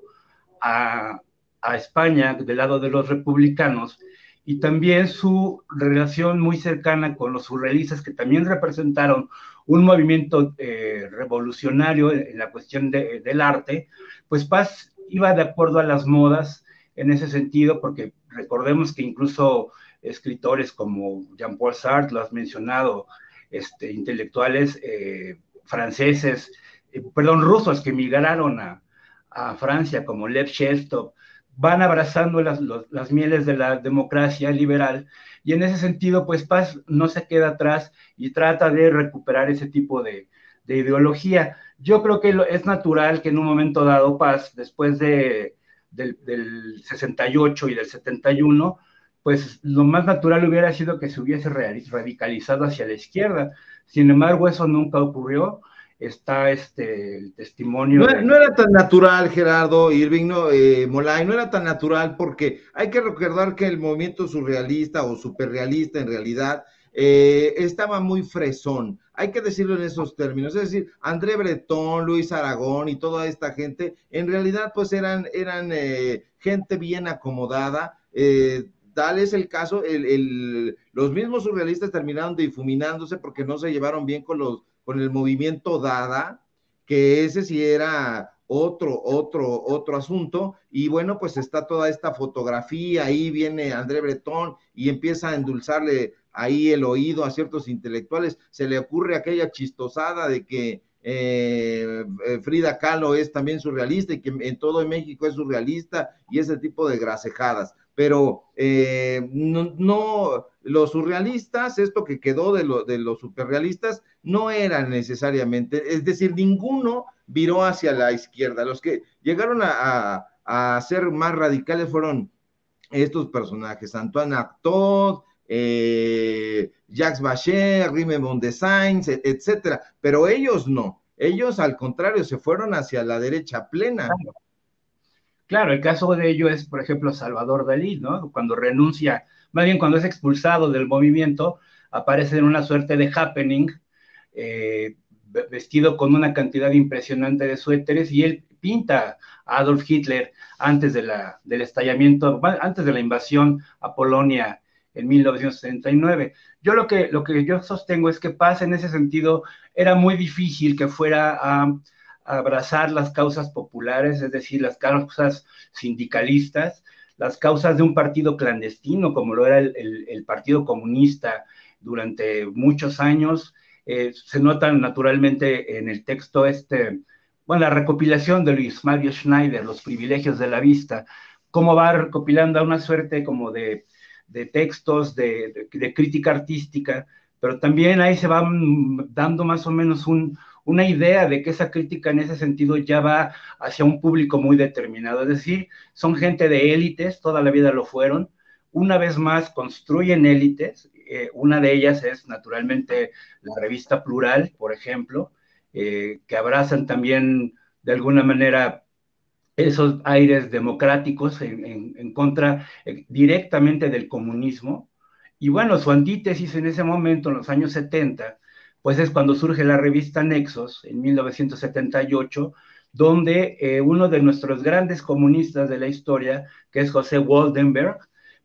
a, a España del lado de los republicanos y también su relación muy cercana con los surrealistas que también representaron un movimiento eh, revolucionario en la cuestión de, del arte, pues Paz iba de acuerdo a las modas en ese sentido porque recordemos que incluso escritores como Jean-Paul Sartre, lo has mencionado, Este, intelectuales eh, franceses, eh, perdón, rusos que emigraron a, a Francia, como Lev Shestov, van abrazando las, los, las mieles de la democracia liberal, y en ese sentido, pues Paz no se queda atrás y trata de recuperar ese tipo de, de ideología. Yo creo que lo, es natural que en un momento dado Paz, después de, del, del sesenta y ocho y del setenta y uno, pues lo más natural hubiera sido que se hubiese radicalizado hacia la izquierda. Sin embargo, eso nunca ocurrió. Está este el testimonio... No, de... no era tan natural, Gerardo, Irving, no, eh, Molay, no era tan natural porque hay que recordar que el movimiento surrealista o superrealista en realidad eh, estaba muy fresón. Hay que decirlo en esos términos. Es decir, André Breton, Luis Aragón y toda esta gente, en realidad pues eran, eran eh, gente bien acomodada, eh, tal es el caso, el, el, los mismos surrealistas terminaron difuminándose porque no se llevaron bien con, los, con el movimiento Dada, que ese sí era otro, otro, otro asunto, y bueno, pues está toda esta fotografía, ahí viene André Breton y empieza a endulzarle ahí el oído a ciertos intelectuales, se le ocurre aquella chistosada de que Eh, Frida Kahlo es también surrealista y que en todo México es surrealista y ese tipo de gracejadas, pero eh, no, no, los surrealistas, esto que quedó de, lo, de los superrealistas, no eran necesariamente, es decir, ninguno viró hacia la izquierda, los que llegaron a, a, a ser más radicales fueron estos personajes, Antoine Artaud, Eh, Jacques Bacher, Rimbaud de Sainz, etcétera, pero ellos no, Ellos, al contrario, se fueron hacia la derecha plena. Claro. Claro, el caso de ello es, por ejemplo, Salvador Dalí, ¿no? Cuando renuncia, más bien cuando es expulsado del movimiento, aparece en una suerte de happening, eh, vestido con una cantidad impresionante de suéteres, y él pinta a Adolf Hitler antes de la, del estallamiento, antes de la invasión a Polonia en mil novecientos setenta y nueve. Yo lo que, lo que yo sostengo es que Paz, en ese sentido, era muy difícil que fuera a abrazar las causas populares, es decir, las causas sindicalistas, las causas de un partido clandestino, como lo era el, el, el Partido Comunista durante muchos años. Eh, se notan naturalmente en el texto este, bueno, la recopilación de Luis Mario Schneider, Los privilegios de la vista, cómo va recopilando una suerte como de, de textos, de, de, de crítica artística, pero también ahí se va dando más o menos un... una idea de que esa crítica en ese sentido ya va hacia un público muy determinado, es decir, son gente de élites, toda la vida lo fueron, una vez más construyen élites, eh, una de ellas es naturalmente la revista Plural, por ejemplo, eh, que abrazan también de alguna manera esos aires democráticos en, en, en contra eh, directamente del comunismo, y bueno, su antítesis en ese momento, en los años setenta, pues es cuando surge la revista Nexos, en mil novecientos setenta y ocho, donde eh, uno de nuestros grandes comunistas de la historia, que es José Woldenberg,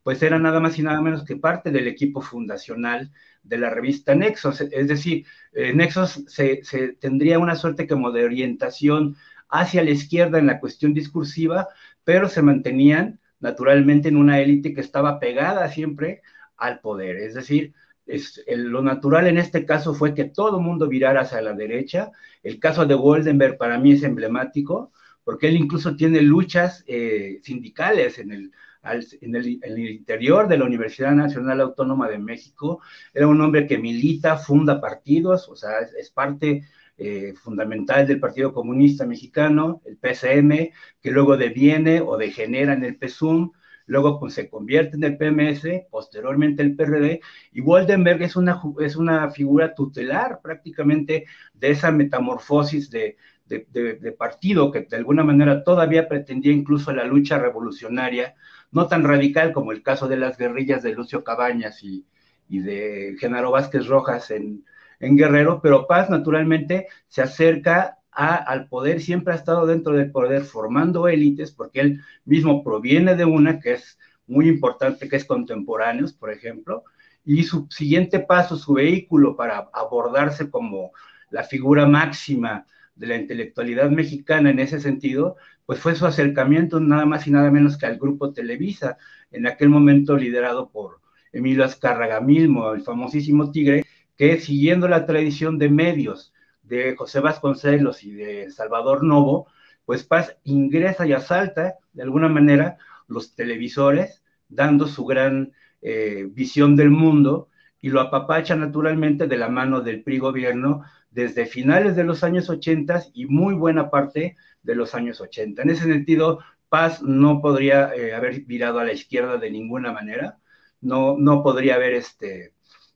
pues era nada más y nada menos que parte del equipo fundacional de la revista Nexos. Es decir, eh, Nexos se, se tendría una suerte como de orientación hacia la izquierda en la cuestión discursiva, pero se mantenían naturalmente en una élite que estaba pegada siempre al poder, es decir, Es, el, lo natural en este caso fue que todo el mundo virara hacia la derecha. El caso de Woldenberg para mí es emblemático, porque él incluso tiene luchas eh, sindicales en el, al, en, el, en el interior de la Universidad Nacional Autónoma de México. Era un hombre que milita, funda partidos, o sea, es, es parte eh, fundamental del Partido Comunista Mexicano, el P C M, que luego deviene o degenera en el P S U M, luego pues, se convierte en el P M S, posteriormente el P R D, y Woldenberg es una, es una figura tutelar prácticamente de esa metamorfosis de, de, de, de partido que de alguna manera todavía pretendía incluso la lucha revolucionaria, no tan radical como el caso de las guerrillas de Lucio Cabañas y, y de Genaro Vázquez Rojas en, en Guerrero, pero Paz naturalmente se acerca A, al poder, siempre ha estado dentro del poder formando élites, porque él mismo proviene de una que es muy importante, que es Contemporáneos, por ejemplo, y su siguiente paso, su vehículo para abordarse como la figura máxima de la intelectualidad mexicana en ese sentido, pues fue su acercamiento nada más y nada menos que al grupo Televisa, en aquel momento liderado por Emilio Azcárraga Milmo, el famosísimo Tigre, que siguiendo la tradición de medios, de José Vasconcelos y de Salvador Novo, pues Paz ingresa y asalta, de alguna manera, los televisores, dando su gran eh, visión del mundo, y lo apapacha naturalmente de la mano del P R I gobierno desde finales de los años ochenta y muy buena parte de los años ochenta. En ese sentido, Paz no podría eh, haber virado a la izquierda de ninguna manera, no, no podría haber este,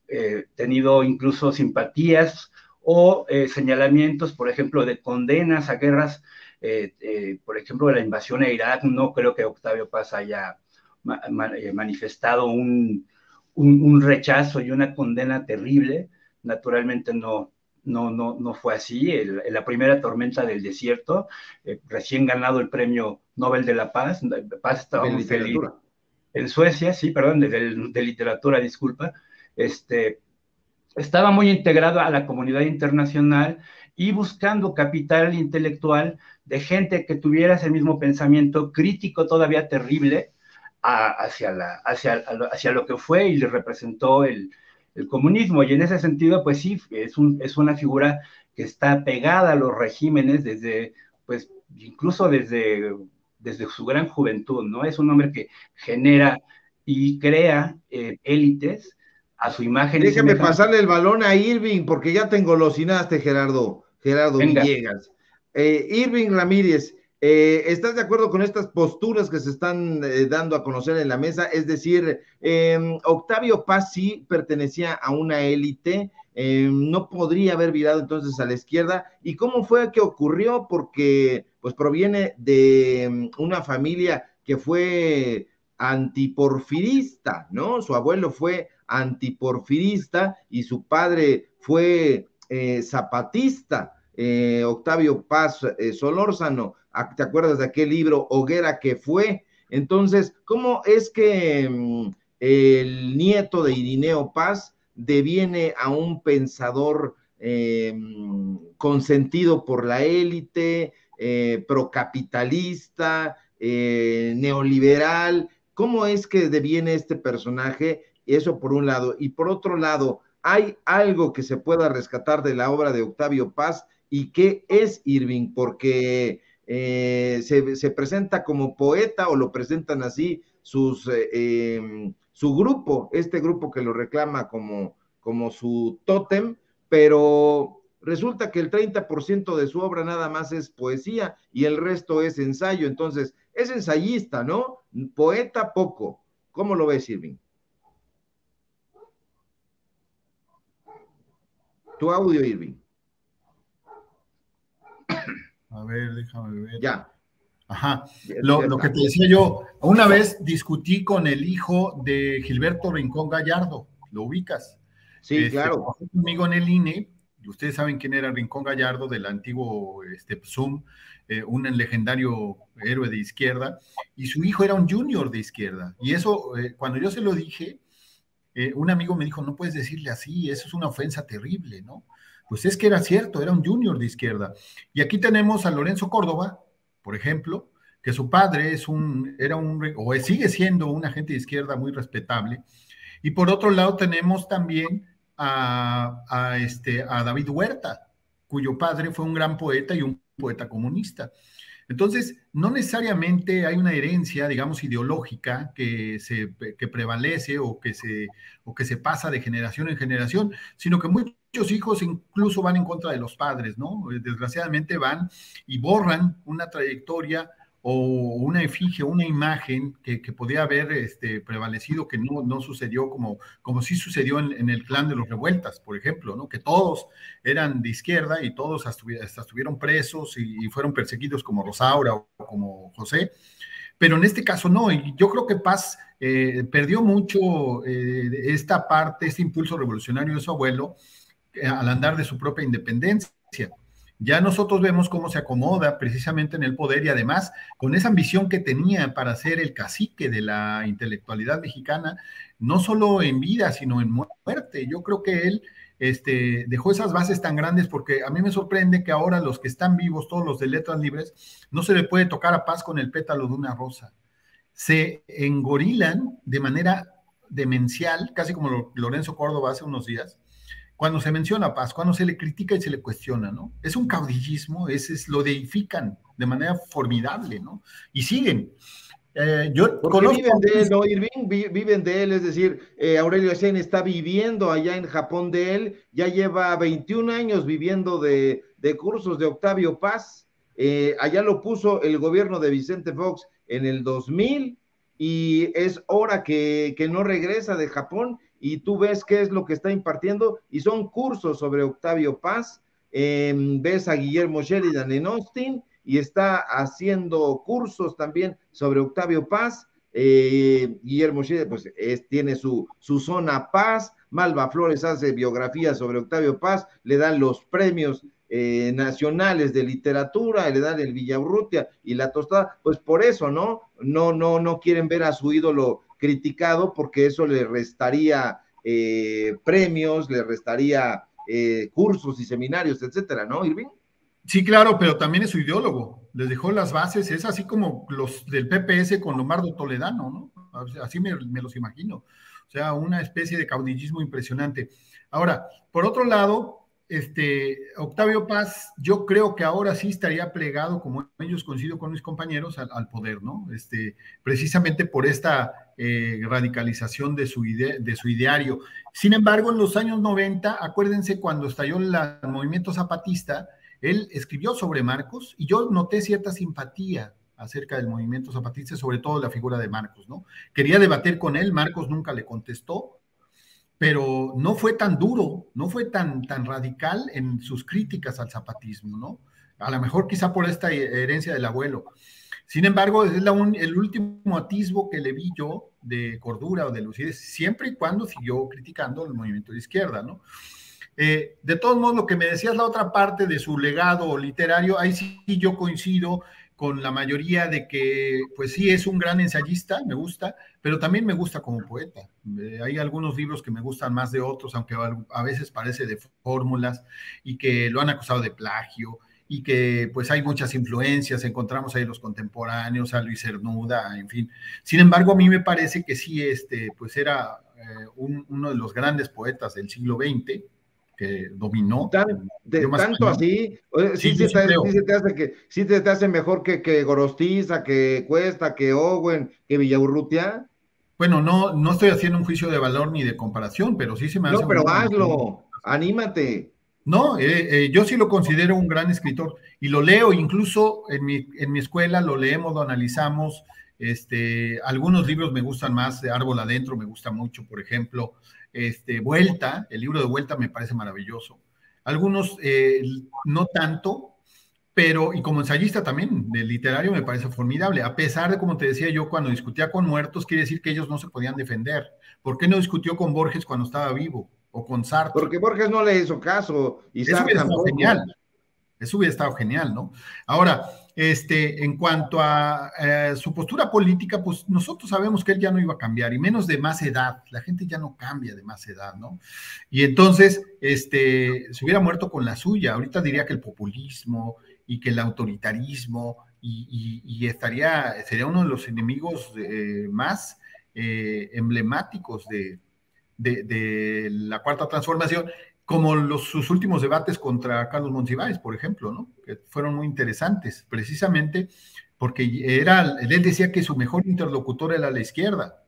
eh, tenido incluso simpatías o eh, señalamientos, por ejemplo, de condenas a guerras, eh, eh, por ejemplo, de la invasión a Irak. No creo que Octavio Paz haya ma ma manifestado un, un, un rechazo y una condena terrible. Naturalmente no, no, no, no fue así. El, en la primera tormenta del desierto, eh, recién ganado el premio Nobel de la Paz, Paz estaba muy feliz. En Suecia, sí, perdón, de, de, de literatura, disculpa, este... estaba muy integrado a la comunidad internacional y buscando capital intelectual de gente que tuviera ese mismo pensamiento crítico todavía terrible a, hacia, la, hacia, hacia lo que fue y le representó el, el comunismo. Y en ese sentido, pues sí, es, un, es una figura que está pegada a los regímenes desde, pues, incluso desde, desde su gran juventud, ¿no? Es un hombre que genera y crea eh, élites a su imagen. Déjame pasarle el balón a Irving, porque ya te engolosinaste, Gerardo, Gerardo Villegas. Eh, Irving Ramírez, Eh, ¿Estás de acuerdo con estas posturas que se están eh, dando a conocer en la mesa? Es decir, eh, Octavio Paz sí pertenecía a una élite, eh, no podría haber virado entonces a la izquierda. ¿Y cómo fue que ocurrió? Porque pues proviene de una familia que fue antiporfirista, ¿no? Su abuelo fue antiporfirista y su padre fue eh, zapatista, eh, Octavio Paz eh, Solórzano. ¿Te acuerdas de aquel libro Hoguera que fue? Entonces, ¿cómo es que mm, el nieto de Irineo Paz deviene a un pensador eh, consentido por la élite, eh, procapitalista, eh, neoliberal? ¿Cómo es que deviene este personaje? Eso por un lado. Y por otro lado, ¿hay algo que se pueda rescatar de la obra de Octavio Paz? ¿Y qué es Irving? Porque... Eh, se, se presenta como poeta, o lo presentan así sus, eh, eh, su grupo, este grupo que lo reclama como, como su tótem, pero resulta que el treinta por ciento de su obra nada más es poesía y el resto es ensayo. Entonces, es ensayista, ¿no? Poeta poco. ¿Cómo lo ves, Irving? Tu audio, Irving. A ver, déjame ver. Ya. Ajá. Lo, lo que te decía yo, una vez discutí con el hijo de Gilberto Rincón Gallardo, ¿lo ubicas? Sí, este, claro. Conmigo en el I N E, y ustedes saben quién era Rincón Gallardo, del antiguo este, P S U M, eh, un legendario héroe de izquierda, y su hijo era un junior de izquierda. Y eso, eh, cuando yo se lo dije, eh, un amigo me dijo, no puedes decirle así, eso es una ofensa terrible, ¿no? Pues es que era cierto, era un junior de izquierda. Y aquí tenemos a Lorenzo Córdoba, por ejemplo, que su padre es un, era un, o sigue siendo un agente de izquierda muy respetable. Y por otro lado tenemos también a, a, este, a David Huerta, cuyo padre fue un gran poeta y un poeta comunista. Entonces, no necesariamente hay una herencia, digamos, ideológica que, se, que prevalece o que, se, o que se pasa de generación en generación, sino que muchos hijos incluso van en contra de los padres, ¿no? Desgraciadamente van y borran una trayectoria o una efigie, una imagen que, que podía haber este, prevalecido, que no, no sucedió como, como sí sucedió en, en el clan de los revueltas, por ejemplo, ¿no? Que todos eran de izquierda y todos hasta, hasta estuvieron presos y, y fueron perseguidos como Rosaura o como José, pero en este caso no, y yo creo que Paz eh, perdió mucho eh, esta parte, este impulso revolucionario de su abuelo eh, al andar de su propia independencia. Ya nosotros vemos cómo se acomoda precisamente en el poder y además con esa ambición que tenía para ser el cacique de la intelectualidad mexicana, no solo en vida, sino en muerte. Yo creo que él este, dejó esas bases tan grandes porque a mí me sorprende que ahora los que están vivos, todos los de Letras Libres, no se le puede tocar a Paz con el pétalo de una rosa. Se engorilan de manera demencial, casi como Lorenzo Córdoba hace unos días, cuando se menciona a Paz, cuando se le critica y se le cuestiona, ¿no? Es un caudillismo, es, es, lo deifican de manera formidable, ¿no? Y siguen. Eh, yo conozco... Viven de él, ¿no, Irving? Viven de él, es decir, eh, Aurelio Asiain está viviendo allá en Japón de él, ya lleva veintiún años viviendo de, de cursos de Octavio Paz, eh, allá lo puso el gobierno de Vicente Fox en el dos mil, y es hora que, que no regresa de Japón, y tú ves qué es lo que está impartiendo, y son cursos sobre Octavio Paz, eh, ves a Guillermo Sheridan en Austin, y está haciendo cursos también sobre Octavio Paz, eh, Guillermo Sheridan pues es, tiene su, su zona Paz, Malva Flores hace biografías sobre Octavio Paz, le dan los premios eh, nacionales de literatura, le dan el Villaurrutia y la tostada, pues por eso, ¿no? No, no, no quieren ver a su ídolo criticado porque eso le restaría eh, premios, le restaría eh, cursos y seminarios, etcétera, ¿no, Irving? Sí, claro, pero también es su ideólogo, les dejó las bases, es así como los del P P S con Lombardo Toledano, ¿no? Así me, me los imagino, o sea, una especie de caudillismo impresionante. Ahora, por otro lado, este, Octavio Paz, yo creo que ahora sí estaría plegado, como ellos coincido con mis compañeros, al, al poder, ¿no? Este, precisamente por esta eh, radicalización de su, ide de su ideario. Sin embargo, en los años noventa, acuérdense cuando estalló la, el movimiento zapatista, Él escribió sobre Marcos y yo noté cierta simpatía acerca del movimiento zapatista, sobre todo la figura de Marcos, ¿no? Quería debatir con él, Marcos nunca le contestó, pero no fue tan duro, no fue tan, tan radical en sus críticas al zapatismo, ¿no? A lo mejor quizá por esta herencia del abuelo. Sin embargo, es la un, el último atisbo que le vi yo de cordura o de lucidez, siempre y cuando siguió criticando el movimiento de izquierda, ¿no? Eh, de todos modos, lo que me decías la otra parte de su legado literario, ahí sí yo coincido con la mayoría de que, pues sí, es un gran ensayista, me gusta, pero también me gusta como poeta. Eh, hay algunos libros que me gustan más de otros, aunque a veces parece de fórmulas y que lo han acusado de plagio y que pues hay muchas influencias, encontramos ahí los contemporáneos, a Luis Cernuda, en fin. Sin embargo, a mí me parece que sí, este, pues era eh, un, uno de los grandes poetas del siglo veinte, que dominó. Tan, de, tanto más... así, sí, sí, sí, sí, te, sí, se te hace que, sí te, te hace mejor que, que Gorostiza, que Cuesta, que Owen, que Villaurrutia. Bueno, no, no estoy haciendo un juicio de valor ni de comparación, pero sí se me hace... No, pero hazlo, comparación. Anímate. No, eh, eh, yo sí lo considero un gran escritor, y lo leo, incluso en mi, en mi escuela lo leemos, lo analizamos, este, algunos libros me gustan más, de Árbol Adentro me gusta mucho, por ejemplo... Este, Vuelta, el libro de Vuelta me parece maravilloso. Algunos eh, no tanto, pero, y como ensayista también, del literario me parece formidable, a pesar de, como te decía yo, cuando discutía con muertos, quiere decir que ellos no se podían defender. ¿Por qué no discutió con Borges cuando estaba vivo? O con Sartre. Porque Borges no le hizo caso. Y Sartre eso hubiera estado genial. Eso hubiera estado genial, ¿no? Ahora, este, en cuanto a eh, su postura política, pues nosotros sabemos que él ya no iba a cambiar, y menos de más edad, la gente ya no cambia de más edad, ¿no? Y entonces, este, se hubiera muerto con la suya, ahorita diría que el populismo y que el autoritarismo, y, y, y estaría, sería uno de los enemigos eh, más eh, emblemáticos de, de, de la Cuarta Transformación, como los, sus últimos debates contra Carlos Monsiváis, por ejemplo, ¿no? Que fueron muy interesantes, precisamente porque era, él decía que su mejor interlocutor era la izquierda.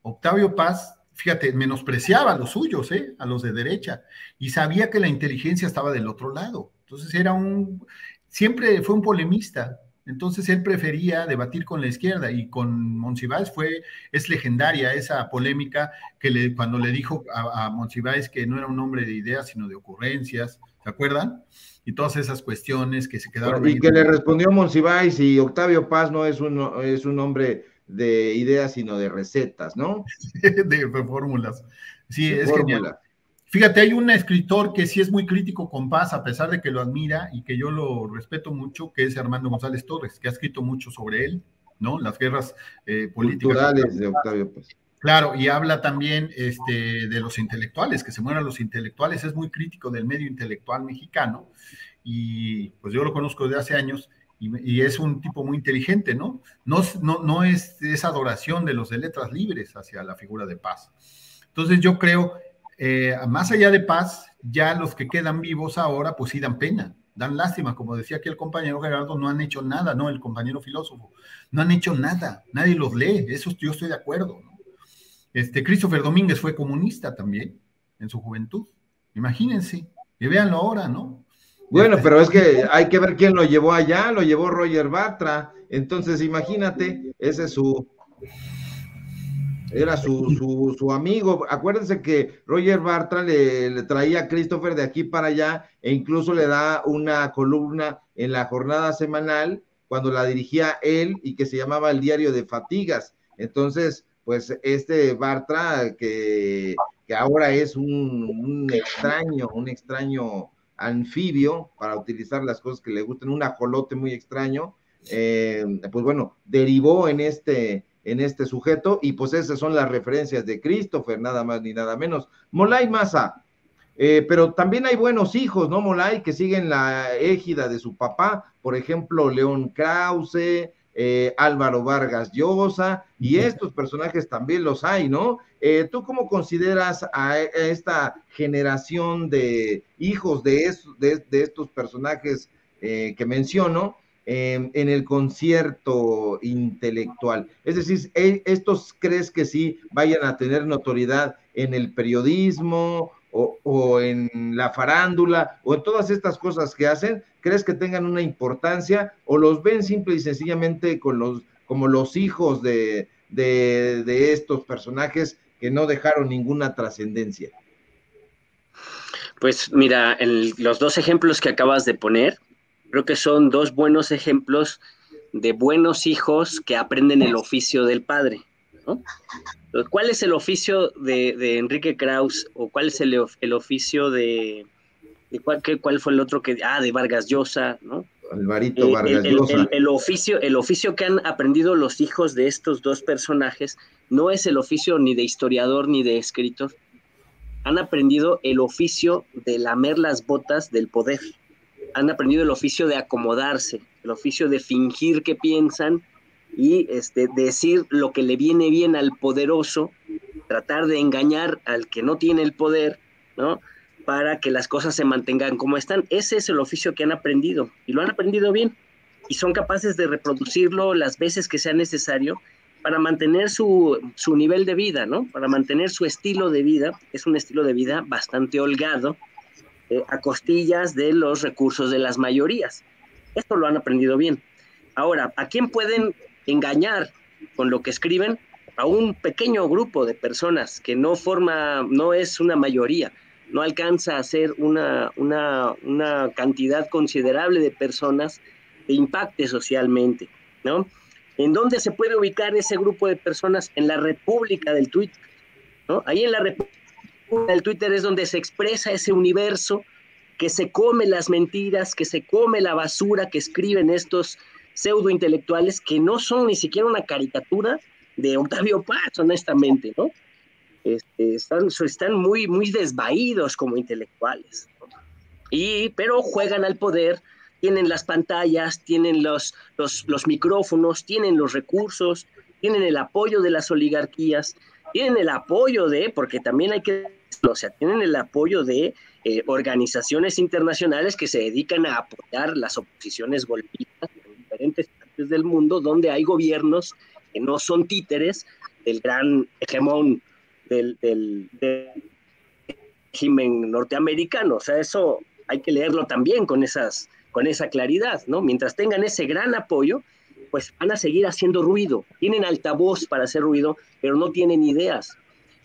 Octavio Paz, fíjate, menospreciaba a los suyos, ¿eh? A los de derecha, y sabía que la inteligencia estaba del otro lado. Entonces era un, siempre fue un polemista, entonces él prefería debatir con la izquierda, y con Monsiváis fue, es legendaria esa polémica que le, cuando le dijo a, a Monsiváis que no era un hombre de ideas sino de ocurrencias, ¿se acuerdan? Y todas esas cuestiones que se quedaron... Bueno, y ahí que le respondió Monsiváis, y Octavio Paz no es un, es un hombre de ideas sino de recetas, ¿no? de fórmulas, sí, de es fórmula. Genial. Fíjate, hay un escritor que sí es muy crítico con Paz, a pesar de que lo admira y que yo lo respeto mucho, que es Armando González Torres, que ha escrito mucho sobre él, ¿no? Las guerras eh, políticas. Culturales de Octavio Paz. Claro, y habla también este, de los intelectuales, que se mueran los intelectuales, es muy crítico del medio intelectual mexicano, y pues yo lo conozco desde hace años, y, y es un tipo muy inteligente, ¿no? No, no, no es esa adoración de los de Letras Libres hacia la figura de Paz. Entonces yo creo... Eh, más allá de Paz, ya los que quedan vivos ahora, pues sí dan pena, dan lástima, como decía aquí el compañero Gerardo, no han hecho nada, no, el compañero filósofo, no han hecho nada, nadie los lee, eso yo estoy de acuerdo, ¿no? Este, Christopher Domínguez fue comunista también, en su juventud, imagínense, y véanlo ahora, ¿no? Bueno, pero es que hay que ver quién lo llevó allá, lo llevó Roger Bartra, entonces imagínate, ese es su... Era su, su, su amigo. Acuérdense que Roger Bartra le, le traía a Christopher de aquí para allá, e incluso le da una columna en la jornada semanal cuando la dirigía él, y que se llamaba El Diario de Fatigas. Entonces, pues este Bartra, que, que ahora es un, un extraño, un extraño anfibio, para utilizar las cosas que le gustan, un ajolote muy extraño, eh, pues bueno, derivó en este... en este sujeto, y pues esas son las referencias de Christopher, nada más ni nada menos. Molay Masa, eh, pero también hay buenos hijos, ¿no, Molay? Que siguen la égida de su papá, por ejemplo, León Krauze, eh, Álvaro Vargas Llosa, y estos personajes también los hay, ¿no? Eh, ¿tú cómo consideras a esta generación de hijos de, es, de, de estos personajes eh, que menciono, Eh, en el concierto intelectual? Es decir, ¿estos crees que sí vayan a tener notoriedad en el periodismo o, o en la farándula, o todas estas cosas que hacen, ¿crees que tengan una importancia o los ven simple y sencillamente con los, como los hijos de, de, de estos personajes que no dejaron ninguna trascendencia? Pues mira, el, los dos ejemplos que acabas de poner, creo que son dos buenos ejemplos de buenos hijos que aprenden el oficio del padre, ¿no? ¿Cuál es el oficio de, de Enrique Krauze o cuál es el, el oficio de, de cuál, qué, cuál fue el otro que ah de Vargas Llosa, ¿no? Alvarito Vargas Llosa. El, el, el, el oficio, el oficio que han aprendido los hijos de estos dos personajes no es el oficio ni de historiador ni de escritor. Han aprendido el oficio de lamer las botas del poder. Han aprendido el oficio de acomodarse, el oficio de fingir que piensan y este, decir lo que le viene bien al poderoso, tratar de engañar al que no tiene el poder, ¿no? Para que las cosas se mantengan como están. Ese es el oficio que han aprendido y lo han aprendido bien y son capaces de reproducirlo las veces que sea necesario para mantener su, su nivel de vida, ¿no? Para mantener su estilo de vida. Es un estilo de vida bastante holgado, Eh, a costillas de los recursos de las mayorías. Esto lo han aprendido bien. Ahora, ¿a quién pueden engañar con lo que escriben? A un pequeño grupo de personas que no forma, no es una mayoría, no alcanza a ser una, una, una cantidad considerable de personas que impacte socialmente, ¿no? ¿En dónde se puede ubicar ese grupo de personas? En la República del Twitter, ¿no? Ahí en la República el Twitter es donde se expresa ese universo que se come las mentiras, que se come la basura que escriben estos pseudointelectuales que no son ni siquiera una caricatura de Octavio Paz, honestamente, ¿no? Este, están, están muy, muy desvaídos como intelectuales, ¿no? Y, pero juegan al poder, tienen las pantallas, tienen los, los, los micrófonos, tienen los recursos, tienen el apoyo de las oligarquías, tienen el apoyo de, porque también hay que, o sea, tienen el apoyo de eh, organizaciones internacionales que se dedican a apoyar las oposiciones golpistas en diferentes partes del mundo, donde hay gobiernos que no son títeres del gran hegemón del, del, del régimen norteamericano. O sea, eso hay que leerlo también con, esas, con esa claridad, ¿no? Mientras tengan ese gran apoyo, pues van a seguir haciendo ruido, tienen altavoz para hacer ruido, pero no tienen ideas.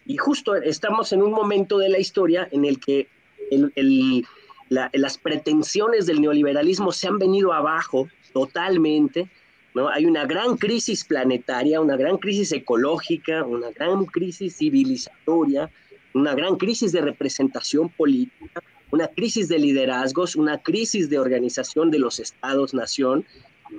Y justo estamos en un momento de la historia en el que el, el, la, las pretensiones del neoliberalismo se han venido abajo totalmente, ¿no? Hay una gran crisis planetaria, una gran crisis ecológica, una gran crisis civilizatoria, una gran crisis de representación política, una crisis de liderazgos, una crisis de organización de los estados-nación.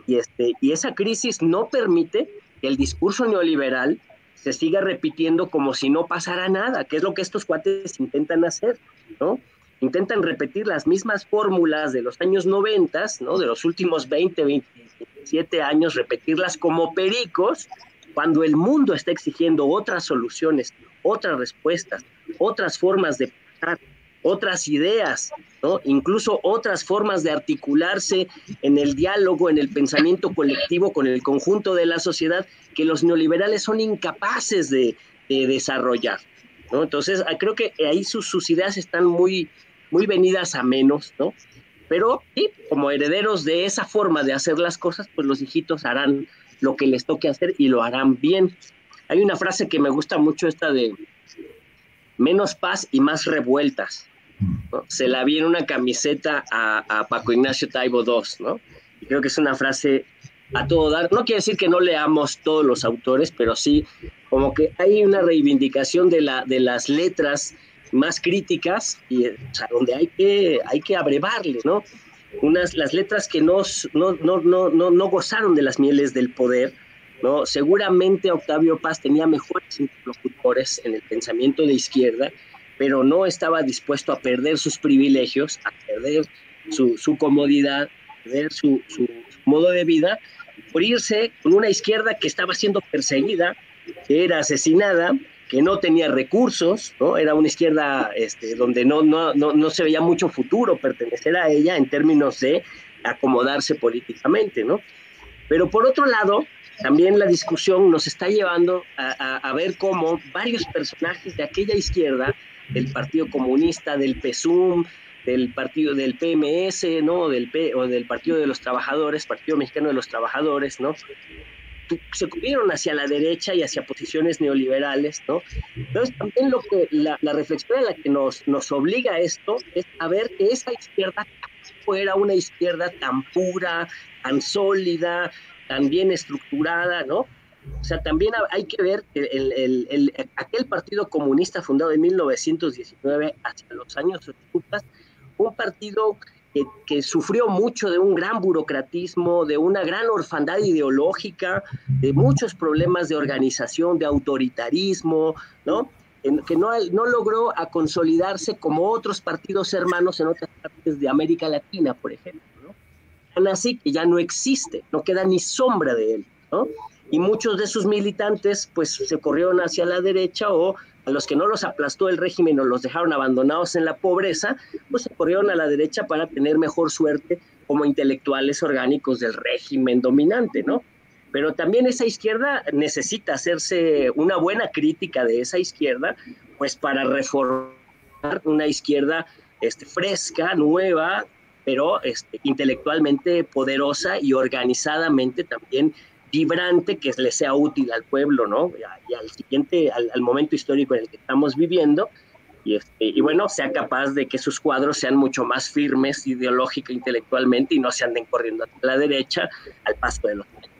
Y, este, y esa crisis no permite que el discurso neoliberal se siga repitiendo como si no pasara nada, que es lo que estos cuates intentan hacer, ¿no? Intentan repetir las mismas fórmulas de los años noventa, ¿no? De los últimos veinte, veintisiete años, repetirlas como pericos, cuando el mundo está exigiendo otras soluciones, otras respuestas, otras formas de pensar, otras ideas, ¿no? Incluso otras formas de articularse en el diálogo, en el pensamiento colectivo con el conjunto de la sociedad que los neoliberales son incapaces de, de desarrollar, ¿no? Entonces, creo que ahí sus, sus ideas están muy, muy venidas a menos, ¿no? Pero sí, como herederos de esa forma de hacer las cosas, pues los hijitos harán lo que les toque hacer y lo harán bien. Hay una frase que me gusta mucho, esta de menos paz y más revueltas, ¿no? Se la vi en una camiseta a, a Paco Ignacio Taibo segundo, ¿no? Y creo que es una frase a todo dar. No quiere decir que no leamos todos los autores, pero sí como que hay una reivindicación de, la, de las letras más críticas, y, o sea, donde hay que, hay que abrevarle, ¿no? Unas, las letras que nos, no, no, no, no, no gozaron de las mieles del poder, ¿no? Seguramente Octavio Paz tenía mejores interlocutores en el pensamiento de izquierda, pero no estaba dispuesto a perder sus privilegios, a perder su, su comodidad, a perder su, su, su modo de vida, por irse con una izquierda que estaba siendo perseguida, que era asesinada, que no tenía recursos, ¿no? Era una izquierda este, donde no, no, no, no se veía mucho futuro pertenecer a ella en términos de acomodarse políticamente, ¿no? Pero por otro lado, también la discusión nos está llevando a, a, a ver cómo varios personajes de aquella izquierda del Partido Comunista, del P S U M, del partido del P M S, ¿no? Del P, o del Partido de los Trabajadores, Partido Mexicano de los Trabajadores, ¿no? Se cubrieron hacia la derecha y hacia posiciones neoliberales, ¿no? Entonces también lo que, la, la reflexión a la que nos, nos obliga esto es a ver que esa izquierda fuera una izquierda tan pura, tan sólida, tan bien estructurada, ¿no? O sea, también hay que ver que el, el, el, aquel Partido Comunista fundado en mil novecientos diecinueve hacia los años ochenta, un partido que, que sufrió mucho de un gran burocratismo, de una gran orfandad ideológica, de muchos problemas de organización, de autoritarismo, ¿no? En, que no, no logró a consolidarse como otros partidos hermanos en otras partes de América Latina, por ejemplo, ¿no? Tan así que ya no existe, no queda ni sombra de él, ¿no? Y muchos de sus militantes pues se corrieron hacia la derecha, o a los que no los aplastó el régimen o los dejaron abandonados en la pobreza, pues se corrieron a la derecha para tener mejor suerte como intelectuales orgánicos del régimen dominante, ¿no? Pero también esa izquierda necesita hacerse una buena crítica de esa izquierda, pues para reformar una izquierda este, fresca, nueva, pero este, intelectualmente poderosa y organizadamente también vibrante, que le sea útil al pueblo, ¿no? Y al siguiente, al, al momento histórico en el que estamos viviendo, y, este, y bueno, sea capaz de que sus cuadros sean mucho más firmes ideológica, intelectualmente, y no se anden corriendo a la derecha al paso de los años.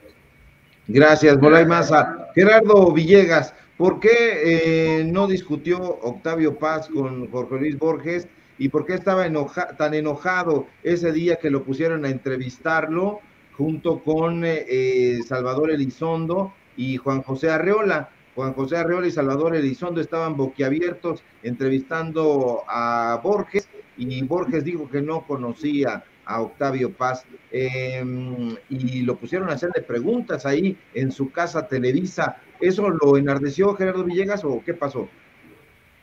Gracias, Molay Masa. Gerardo Villegas, ¿por qué eh, no discutió Octavio Paz con Jorge Luis Borges, y por qué estaba enoja tan enojado ese día que lo pusieron a entrevistarlo junto con eh, Salvador Elizondo y Juan José Arreola? Juan José Arreola y Salvador Elizondo estaban boquiabiertos entrevistando a Borges, y Borges dijo que no conocía a Octavio Paz, eh, y lo pusieron a hacerle preguntas ahí en su casa Televisa. ¿Eso lo enardeció Gerardo Villegas o qué pasó?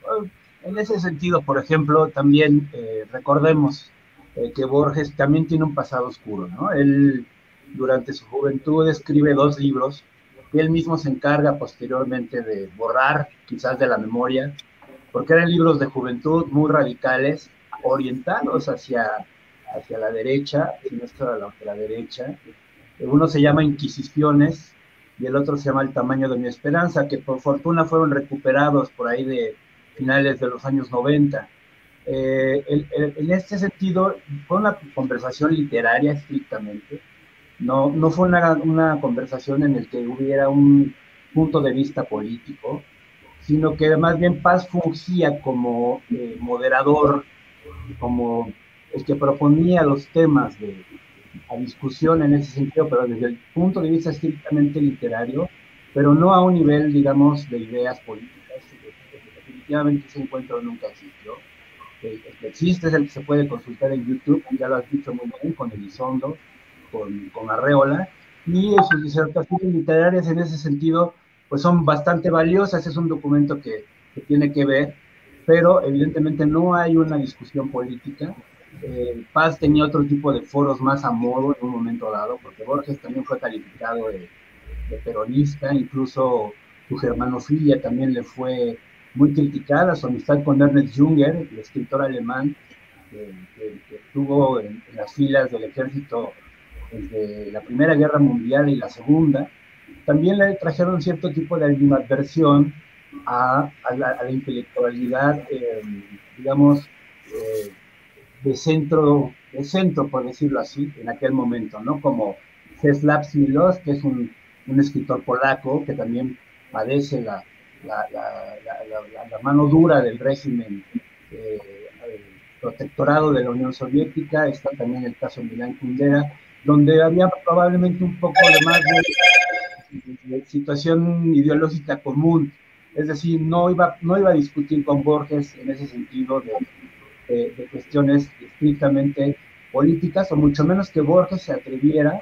Bueno, en ese sentido, por ejemplo, también eh, recordemos eh, que Borges también tiene un pasado oscuro, ¿no? Él... durante su juventud escribe dos libros que él mismo se encarga posteriormente de borrar, quizás de la memoria, porque eran libros de juventud muy radicales, orientados hacia, hacia la derecha, si no esto era hacia la derecha. Uno se llama Inquisiciones y el otro se llama El tamaño de mi esperanza, que por fortuna fueron recuperados por ahí de finales de los años noventa. Eh, el, el, en este sentido, fue una conversación literaria estrictamente. No, no fue una, una conversación en la que hubiera un punto de vista político, sino que más bien Paz fungía como eh, moderador, como el que proponía los temas de, a discusión en ese sentido, pero desde el punto de vista estrictamente literario, pero no a un nivel, digamos, de ideas políticas, que definitivamente ese encuentro nunca existió. El que existe es el que se puede consultar en YouTube, ya lo has dicho muy bien, con Elizondo, Con, con Arreola, y sus disertaciones literarias en ese sentido pues son bastante valiosas. Es un documento que, que tiene que ver, pero evidentemente no hay una discusión política. eh, Paz tenía otro tipo de foros más a modo en un momento dado, porque Borges también fue calificado de, de peronista, incluso su germanofilia también le fue muy criticada, su amistad con Ernest Jünger, el escritor alemán eh, que, que estuvo en, en las filas del ejército desde la Primera Guerra Mundial y la Segunda. También le trajeron cierto tipo de animadversión a, a, la, a la intelectualidad, eh, digamos, eh, de centro, de centro, por decirlo así, en aquel momento, ¿no? Como Czesław Miłosz, que es un, un escritor polaco que también padece la, la, la, la, la, la mano dura del régimen eh, protectorado de la Unión Soviética. Está también el caso de Milan Kundera, donde había probablemente un poco de más de, de situación ideológica común. Es decir, no iba, no iba a discutir con Borges en ese sentido de, de, de cuestiones estrictamente políticas, o mucho menos que Borges se atreviera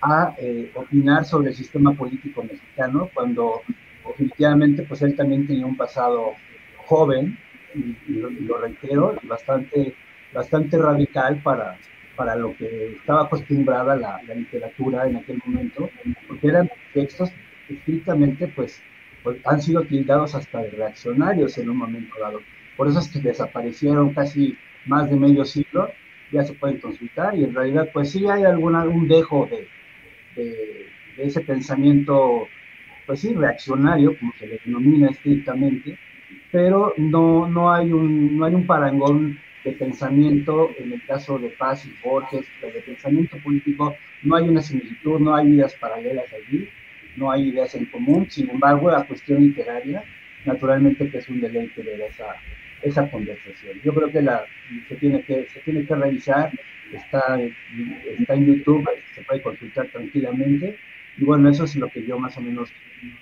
a eh, opinar sobre el sistema político mexicano, cuando definitivamente pues él también tenía un pasado joven, y, y, lo, y lo reitero, bastante, bastante radical para... para lo que estaba acostumbrada la, la literatura en aquel momento, porque eran textos estrictamente, pues, pues han sido tildados hasta de reaccionarios en un momento dado. por eso es que desaparecieron casi más de medio siglo, ya se pueden consultar, y en realidad pues sí hay algún, algún dejo de, de, de ese pensamiento, pues sí, reaccionario, como se le denomina estrictamente, pero no, no, hay un, no hay un parangón de pensamiento, en el caso de Paz y Borges, de pensamiento político, no hay una similitud, no hay ideas paralelas allí, no hay ideas en común. Sin embargo, la cuestión literaria, naturalmente que es un deleite ver esa, esa conversación. Yo creo que, la, se, tiene que se tiene que revisar, está, está en YouTube, se puede consultar tranquilamente, y bueno, eso es lo que yo más o menos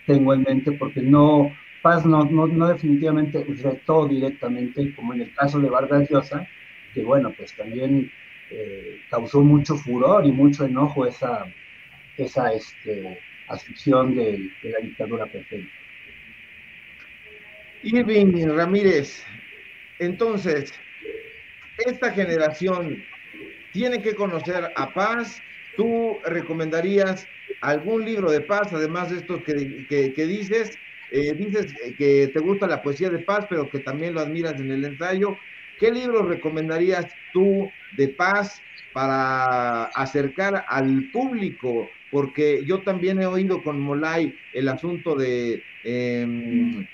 tengo en mente, porque no... Paz no, no, no definitivamente retó directamente, como en el caso de Vargas Llosa, que bueno, pues también eh, causó mucho furor y mucho enojo esa, esa este, asunción de, de la dictadura perfecta. Irving Ramírez, entonces, esta generación tiene que conocer a Paz. ¿Tú recomendarías algún libro de Paz, además de estos que, que, que dices? Eh, dices que te gusta la poesía de Paz, pero que también lo admiras en el ensayo. ¿Qué libros recomendarías tú de Paz para acercar al público? Porque yo también he oído con Molay el asunto de eh,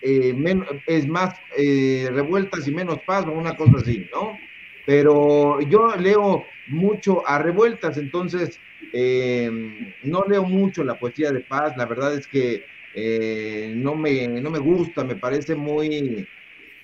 eh, menos, es más eh, revueltas y menos paz, o una cosa así, ¿no? Pero yo leo mucho a revueltas, entonces eh, no leo mucho la poesía de Paz. La verdad es que Eh, no, me, no me gusta, me parece muy,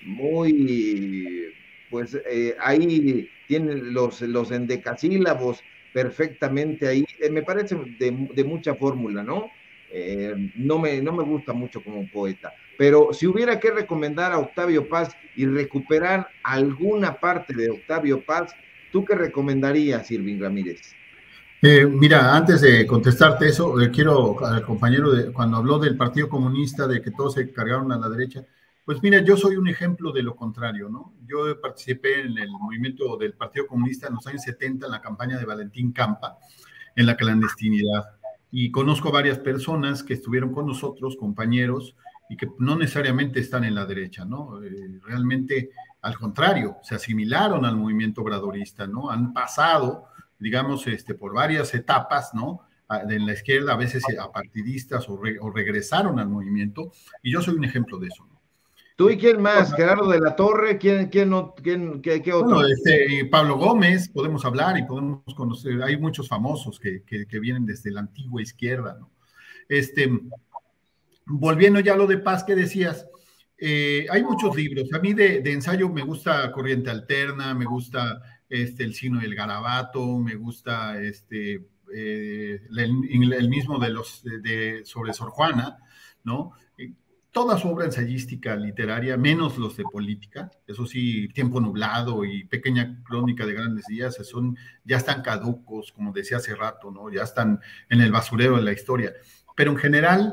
muy, pues eh, ahí tienen los, los endecasílabos perfectamente ahí, eh, me parece de, de mucha fórmula, ¿no? Eh, no, me, no me gusta mucho como poeta, pero si hubiera que recomendar a Octavio Paz y recuperar alguna parte de Octavio Paz, ¿tú qué recomendarías, Irving Ramírez? Eh, mira, antes de contestarte eso, eh, quiero al compañero, de, cuando habló del Partido Comunista, de que todos se cargaron a la derecha, pues mira, yo soy un ejemplo de lo contrario, ¿no? Yo participé en el movimiento del Partido Comunista en los años setenta, en la campaña de Valentín Campa, en la clandestinidad, y conozco varias personas que estuvieron con nosotros, compañeros, y que no necesariamente están en la derecha, ¿no? Eh, realmente, al contrario, se asimilaron al movimiento obradorista, ¿no? Han pasado... digamos, este, por varias etapas, ¿no? En la izquierda, a veces a partidistas o, re, o regresaron al movimiento, y yo soy un ejemplo de eso, ¿no? ¿Tú y quién más? ¿Gerardo de la Torre? ¿Quién, quién, quién qué, qué otro? Bueno, este, Pablo Gómez, podemos hablar y podemos conocer, hay muchos famosos que, que, que vienen desde la antigua izquierda, ¿no? Este, volviendo ya a lo de Paz que decías, eh, hay muchos libros, a mí de, de ensayo me gusta Corriente Alterna, me gusta... Este, el Sino y el Garabato, me gusta este, eh, el, el mismo de los de, de, sobre Sor Juana, ¿no? Eh, toda su obra ensayística literaria, menos los de política, eso sí, Tiempo Nublado y Pequeña Crónica de Grandes Días, son, ya están caducos, como decía hace rato, ¿no? Ya están en el basurero de la historia, pero en general...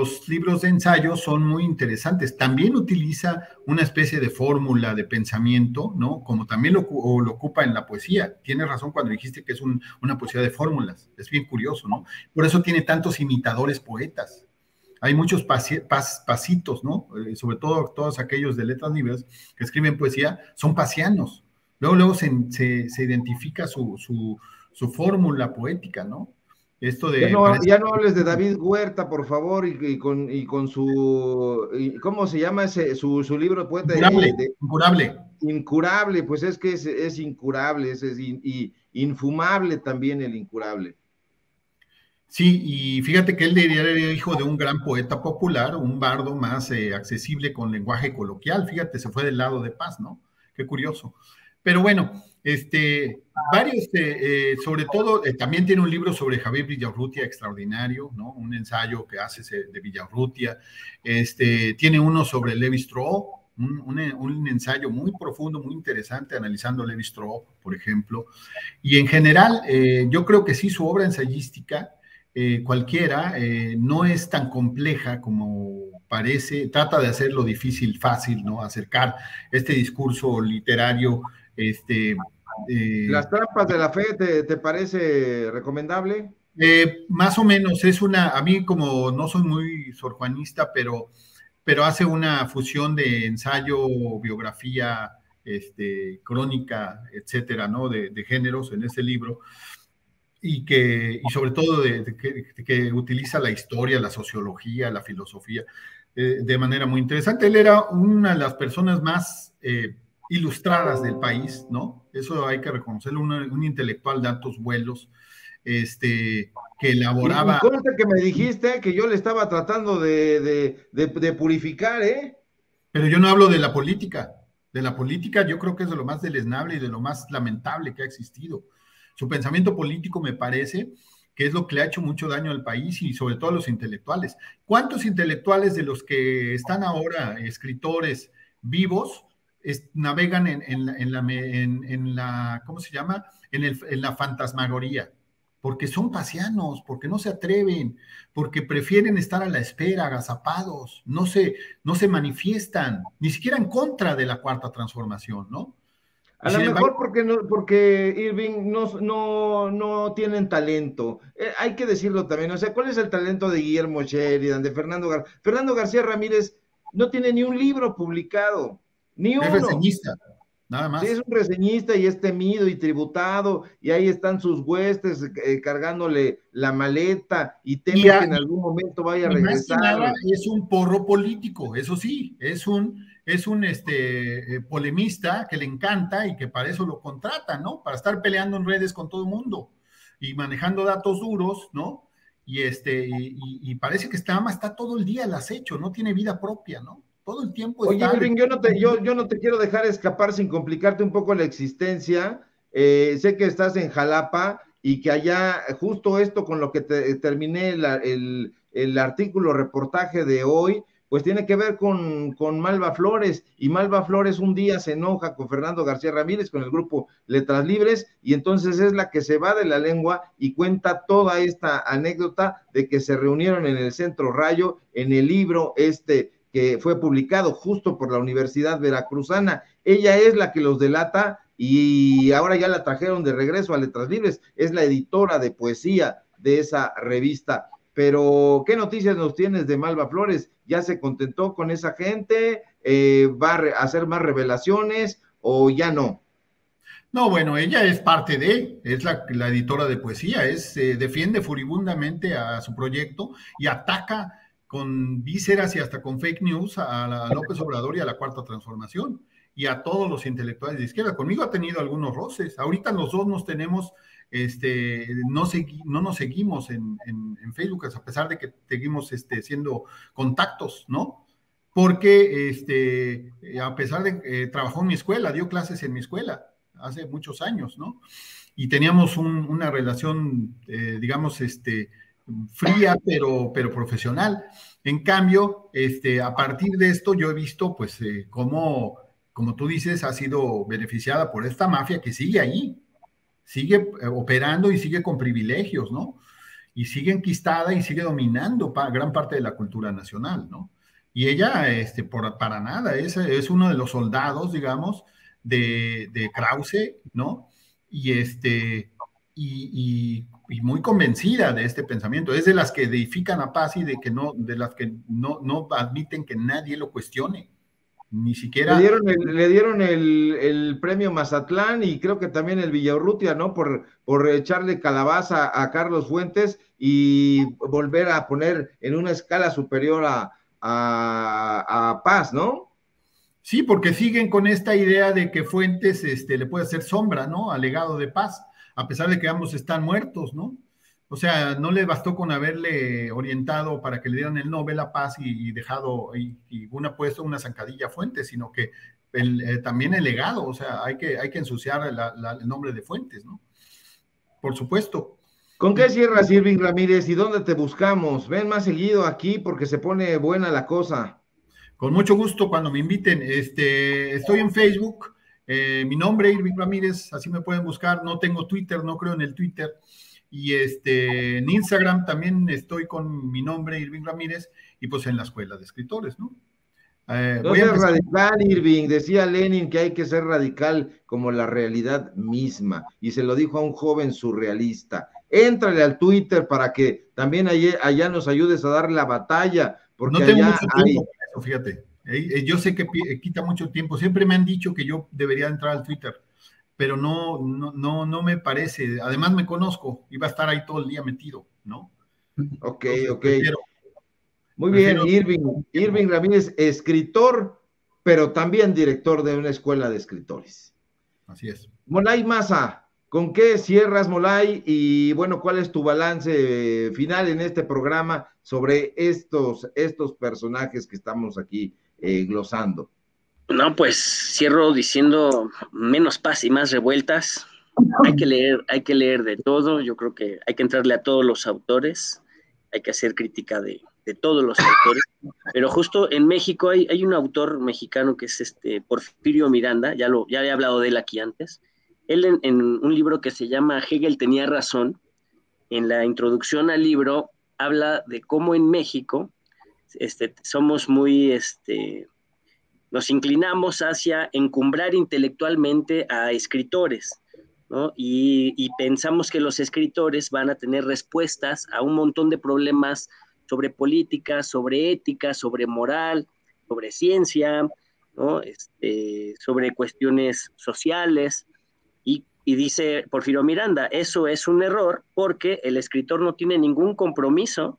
los libros de ensayo son muy interesantes. También utiliza una especie de fórmula de pensamiento, ¿no? Como también lo, lo ocupa en la poesía. Tienes razón cuando dijiste que es un, una poesía de fórmulas. Es bien curioso, ¿no? Por eso tiene tantos imitadores poetas. Hay muchos pasi, pas, pasitos, ¿no? Eh, sobre todo todos aquellos de Letras Libres que escriben poesía, son pasianos. Luego, luego se, se, se identifica su, su, su fórmula poética, ¿no? Esto de, ya, no, parece... ya no hables de David Huerta, por favor, y, y, con, y con su... Y, ¿cómo se llama ese, su, su libro poeta? Incurable, de, de, incurable. Incurable, pues es que es, es incurable, es, es in, y, infumable también el incurable. Sí, y fíjate que él era hijo de un gran poeta popular, un bardo más eh, accesible con lenguaje coloquial, fíjate, se fue del lado de Paz, ¿no? Qué curioso. Pero bueno... Este, varios, eh, eh, sobre todo, eh, también tiene un libro sobre Xavier Villaurrutia extraordinario, ¿no? Un ensayo que hace de Villaurrutia. Este, tiene uno sobre Lévi-Strauss, un, un, un ensayo muy profundo, muy interesante, analizando Lévi-Strauss, por ejemplo. Y en general, eh, yo creo que sí, su obra ensayística, eh, cualquiera, eh, no es tan compleja como parece. Trata de hacer lo difícil fácil, ¿no? Acercar este discurso literario. Este, eh, ¿Las trampas de la fe te, te parece recomendable? Eh, más o menos, es una, a mí como no soy muy sorjuanista, pero, pero hace una fusión de ensayo, biografía, este, crónica, etcétera, ¿no? De, de géneros en ese libro, y que, y sobre todo de, de que, que utiliza la historia, la sociología, la filosofía, eh, de manera muy interesante. Él era una de las personas más eh, ilustradas del país, ¿no? Eso hay que reconocerlo, un, un intelectual de altos vuelos, este, que elaboraba... Me consta que me dijiste que yo le estaba tratando de, de, de, de purificar, ¿eh? Pero yo no hablo de la política. De la política yo creo que es de lo más deleznable y de lo más lamentable que ha existido. Su pensamiento político me parece que es lo que le ha hecho mucho daño al país y sobre todo a los intelectuales. ¿Cuántos intelectuales de los que están ahora, escritores vivos, es, navegan en, en, en, la, en, en la, ¿cómo se llama? En, el, en la fantasmagoría. Porque son pasianos, porque no se atreven, porque prefieren estar a la espera, agazapados, no se, no se manifiestan, ni siquiera en contra de la cuarta transformación, ¿no? A lo mejor porque, no, porque Irving no, no, no tienen talento, eh, hay que decirlo también, o sea, ¿cuál es el talento de Guillermo Sheridan, de Fernando García? Fernando García Ramírez no tiene ni un libro publicado, ni uno. Es reseñista. Nada más. Sí, es un reseñista y es temido y tributado, y ahí están sus huestes eh, cargándole la maleta y teme y a, que en algún momento vaya a regresar. Nada, es un porro político, eso sí, es un, es un este, eh, polemista que le encanta y que para eso lo contratan, ¿no? Para estar peleando en redes con todo el mundo y manejando datos duros, ¿no? Y, este, y, y, y parece que está, está todo el día al acecho, no tiene vida propia, ¿no? Todo el tiempo. Oye, Irving, yo no te, yo, yo no te quiero dejar escapar sin complicarte un poco la existencia. Eh, sé que estás en Jalapa y que allá, justo esto con lo que te, terminé la, el, el artículo reportaje de hoy, pues tiene que ver con, con Malva Flores, y Malva Flores un día se enoja con Fernando García Ramírez, con el grupo Letras Libres, y entonces es la que se va de la lengua y cuenta toda esta anécdota de que se reunieron en el Centro Rayo, en el libro este que fue publicado justo por la Universidad Veracruzana. Ella es la que los delata y ahora ya la trajeron de regreso a Letras Libres, es la editora de poesía de esa revista. Pero, ¿qué noticias nos tienes de Malva Flores? ¿Ya se contentó con esa gente? Eh, ¿Va a hacer más revelaciones o ya no? No, bueno, ella es parte de, es la, la editora de poesía, es, eh, defiende furibundamente a su proyecto y ataca con vísceras y hasta con fake news a, a López Obrador y a la Cuarta Transformación, y a todos los intelectuales de izquierda. Conmigo ha tenido algunos roces, ahorita los dos nos tenemos, este, no, segui, no nos seguimos en, en, en Facebook, a pesar de que seguimos este, siendo contactos, ¿no? Porque este, a pesar de que eh, trabajó en mi escuela, dio clases en mi escuela hace muchos años, ¿no? Y teníamos un, una relación, eh, digamos, este... fría, pero, pero profesional. En cambio, este, a partir de esto yo he visto, pues, eh, cómo, como tú dices, ha sido beneficiada por esta mafia que sigue ahí, sigue operando y sigue con privilegios, ¿no? Y sigue enquistada y sigue dominando pa- gran parte de la cultura nacional, ¿no? Y ella, este, por, para nada, es, es uno de los soldados, digamos, de, de Krauze, ¿no? Y este... Y, y, y muy convencida de este pensamiento, es de las que edifican a paz y de que no, de las que no, no admiten que nadie lo cuestione, ni siquiera... Le dieron, el, le dieron el, el premio Mazatlán y creo que también el Villaurrutia, ¿no? Por, por echarle calabaza a Carlos Fuentes y volver a poner en una escala superior a, a, a Paz, ¿no? Sí, porque siguen con esta idea de que Fuentes este, le puede hacer sombra, ¿no? Al legado de Paz, a pesar de que ambos están muertos, ¿no? O sea, no le bastó con haberle orientado para que le dieran el Nobel a Paz y, y dejado, y, y una puesto una zancadilla a Fuentes, sino que el, eh, también el legado, o sea, hay que, hay que ensuciar la, la, el nombre de Fuentes, ¿no? Por supuesto. ¿Con qué cierras, Irving Ramírez? ¿Y dónde te buscamos? Ven más seguido aquí porque se pone buena la cosa. Con mucho gusto cuando me inviten. Este, estoy en Facebook. Eh, mi nombre es Irving Ramírez, así me pueden buscar, no tengo Twitter, no creo en el Twitter, y este, en Instagram también estoy con mi nombre, Irving Ramírez, y pues en la escuela de escritores, ¿no? Eh, no voy a empezar... radical, Irving, decía Lenin que hay que ser radical como la realidad misma, y se lo dijo a un joven surrealista. Éntrale al Twitter para que también allá, allá nos ayudes a dar la batalla, porque no tengo allá mucho tiempo. Hay... esto, fíjate. Eh, yo sé que quita mucho tiempo. Siempre me han dicho que yo debería entrar al Twitter, pero no, no, no, no me parece. Además me conozco, iba a estar ahí todo el día metido, ¿no? Ok, entonces, ok. Prefiero, Muy prefiero, bien, Irving. Irving Ramírez, escritor, pero también director de una escuela de escritores. Así es. Molay Masa, ¿con qué cierras, Molay? Y bueno, ¿cuál es tu balance final en este programa sobre estos, estos personajes que estamos aquí eh, glosando? No, pues cierro diciendo menos paz y más revueltas. Hay que leer, hay que leer de todo. Yo creo que hay que entrarle a todos los autores. Hay que hacer crítica de, de todos los autores. Pero justo en México hay, hay un autor mexicano que es este Porfirio Miranda. Ya lo, ya he hablado de él aquí antes. Él en, en un libro que se llama Hegel tenía razón, en la introducción al libro habla de cómo en México este, somos muy, este, nos inclinamos hacia encumbrar intelectualmente a escritores, ¿no? Y, y pensamos que los escritores van a tener respuestas a un montón de problemas sobre política, sobre ética, sobre moral, sobre ciencia, ¿no? Este, sobre cuestiones sociales. Y, y dice Porfirio Miranda, eso es un error porque el escritor no tiene ningún compromiso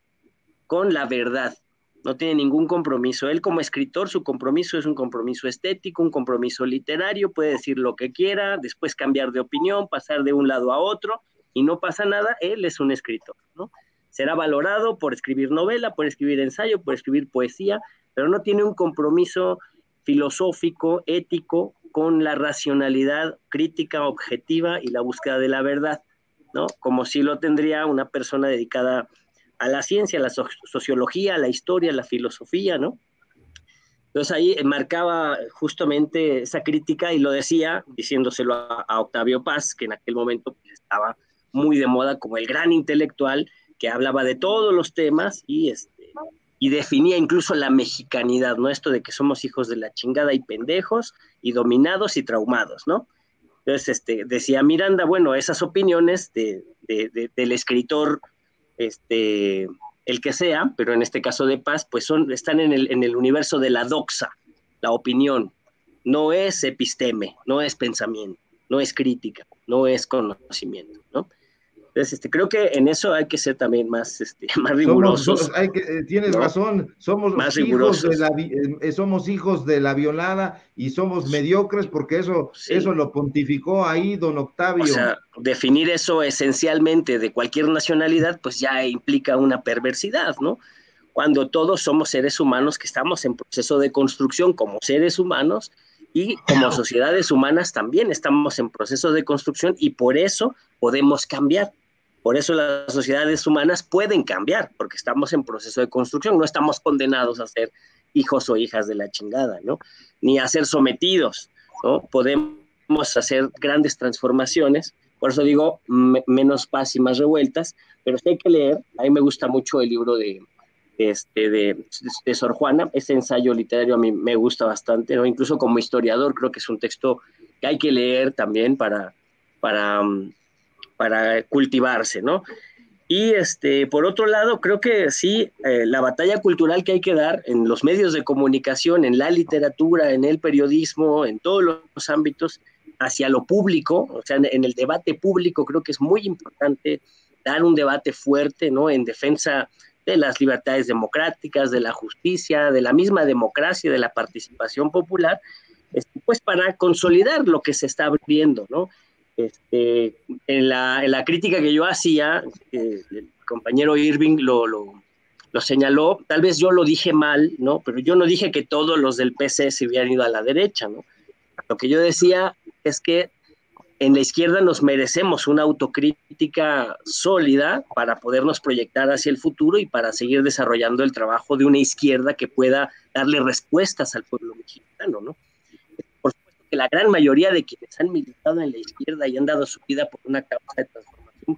con la verdad, no tiene ningún compromiso. Él como escritor, su compromiso es un compromiso estético, un compromiso literario, puede decir lo que quiera, después cambiar de opinión, pasar de un lado a otro y no pasa nada, él es un escritor, ¿no? Será valorado por escribir novela, por escribir ensayo, por escribir poesía, pero no tiene un compromiso filosófico, ético, con la racionalidad crítica, objetiva y la búsqueda de la verdad, ¿no? Como si lo tendría una persona dedicada a la ciencia, a la so sociología, a la historia, a la filosofía, ¿no? Entonces ahí marcaba justamente esa crítica y lo decía, diciéndoselo a, a Octavio Paz, que en aquel momento estaba muy de moda como el gran intelectual que hablaba de todos los temas y este, y definía incluso la mexicanidad, ¿no? Esto de que somos hijos de la chingada y pendejos, y dominados y traumados, ¿no? Entonces, este, decía Miranda, bueno, esas opiniones de, de, de, del escritor, este, el que sea, pero en este caso de Paz, pues son, están en el, en el universo de la doxa, la opinión. No es episteme, no es pensamiento, no es crítica, no es conocimiento, ¿no? Entonces, este, creo que en eso hay que ser también más, este, más rigurosos. Somos, hay que, eh, tienes ¿no? razón, somos más hijos rigurosos. De la, eh, somos hijos de la violada y somos mediocres porque eso, sí. eso lo pontificó ahí don Octavio. O sea, definir eso esencialmente de cualquier nacionalidad, pues ya implica una perversidad, ¿no? Cuando todos somos seres humanos que estamos en proceso de construcción como seres humanos y como sociedades humanas también estamos en proceso de construcción y por eso podemos cambiar. Por eso las sociedades humanas pueden cambiar, porque estamos en proceso de construcción, no estamos condenados a ser hijos o hijas de la chingada, ¿no? Ni a ser sometidos, ¿no? Podemos hacer grandes transformaciones, por eso digo me, menos paz y más revueltas, pero sí hay que leer, a mí me gusta mucho el libro de, este, de, de Sor Juana, ese ensayo literario a mí me gusta bastante, ¿no? Incluso como historiador creo que es un texto que hay que leer también para... para para cultivarse, ¿no? Y este, por otro lado, creo que sí, eh, la batalla cultural que hay que dar en los medios de comunicación, en la literatura, en el periodismo, en todos los ámbitos, hacia lo público, o sea, en, en el debate público creo que es muy importante dar un debate fuerte, ¿no? En defensa de las libertades democráticas, de la justicia, de la misma democracia, de la participación popular, este, pues para consolidar lo que se está abriendo, ¿no? Este, en, la, en la crítica que yo hacía, eh, el compañero Irving lo, lo, lo señaló, tal vez yo lo dije mal, ¿no? Pero yo no dije que todos los del P C se hubieran ido a la derecha, ¿no? Lo que yo decía es que en la izquierda nos merecemos una autocrítica sólida para podernos proyectar hacia el futuro y para seguir desarrollando el trabajo de una izquierda que pueda darle respuestas al pueblo mexicano, ¿no? Que la gran mayoría de quienes han militado en la izquierda y han dado su vida por una causa de transformación,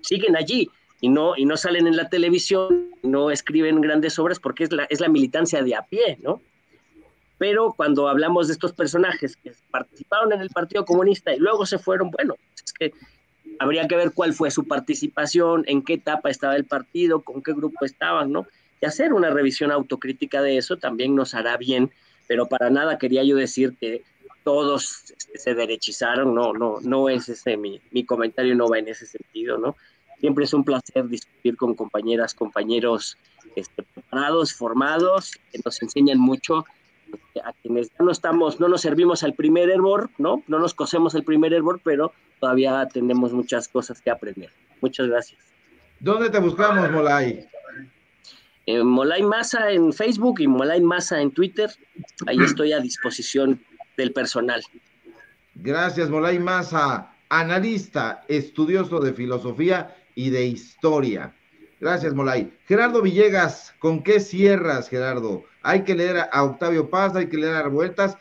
siguen allí y no, y no salen en la televisión, no escriben grandes obras porque es la, es la militancia de a pie, ¿no? Pero cuando hablamos de estos personajes que participaron en el Partido Comunista y luego se fueron, bueno, es que habría que ver cuál fue su participación, en qué etapa estaba el partido, con qué grupo estaban, ¿no? y hacer una revisión autocrítica de eso también nos hará bien, pero para nada quería yo decir que todos se derechizaron, no, no, no es ese mi, mi comentario, no va en ese sentido, ¿no? Siempre es un placer discutir con compañeras, compañeros este, preparados, formados, que nos enseñan mucho, este, a quienes ya no estamos, no nos servimos al primer hervor, ¿no? No nos cosemos el primer hervor, pero todavía tenemos muchas cosas que aprender. Muchas gracias. ¿Dónde te buscamos, Molay? Eh, Molay Masa en Facebook y Molay Masa en Twitter. Ahí estoy a disposición del personal. Gracias, Molay Masa, analista, estudioso de filosofía y de historia. Gracias, Molay. Gerardo Villegas, ¿con qué cierras, Gerardo? Hay que leer a Octavio Paz, hay que leer a Revueltas,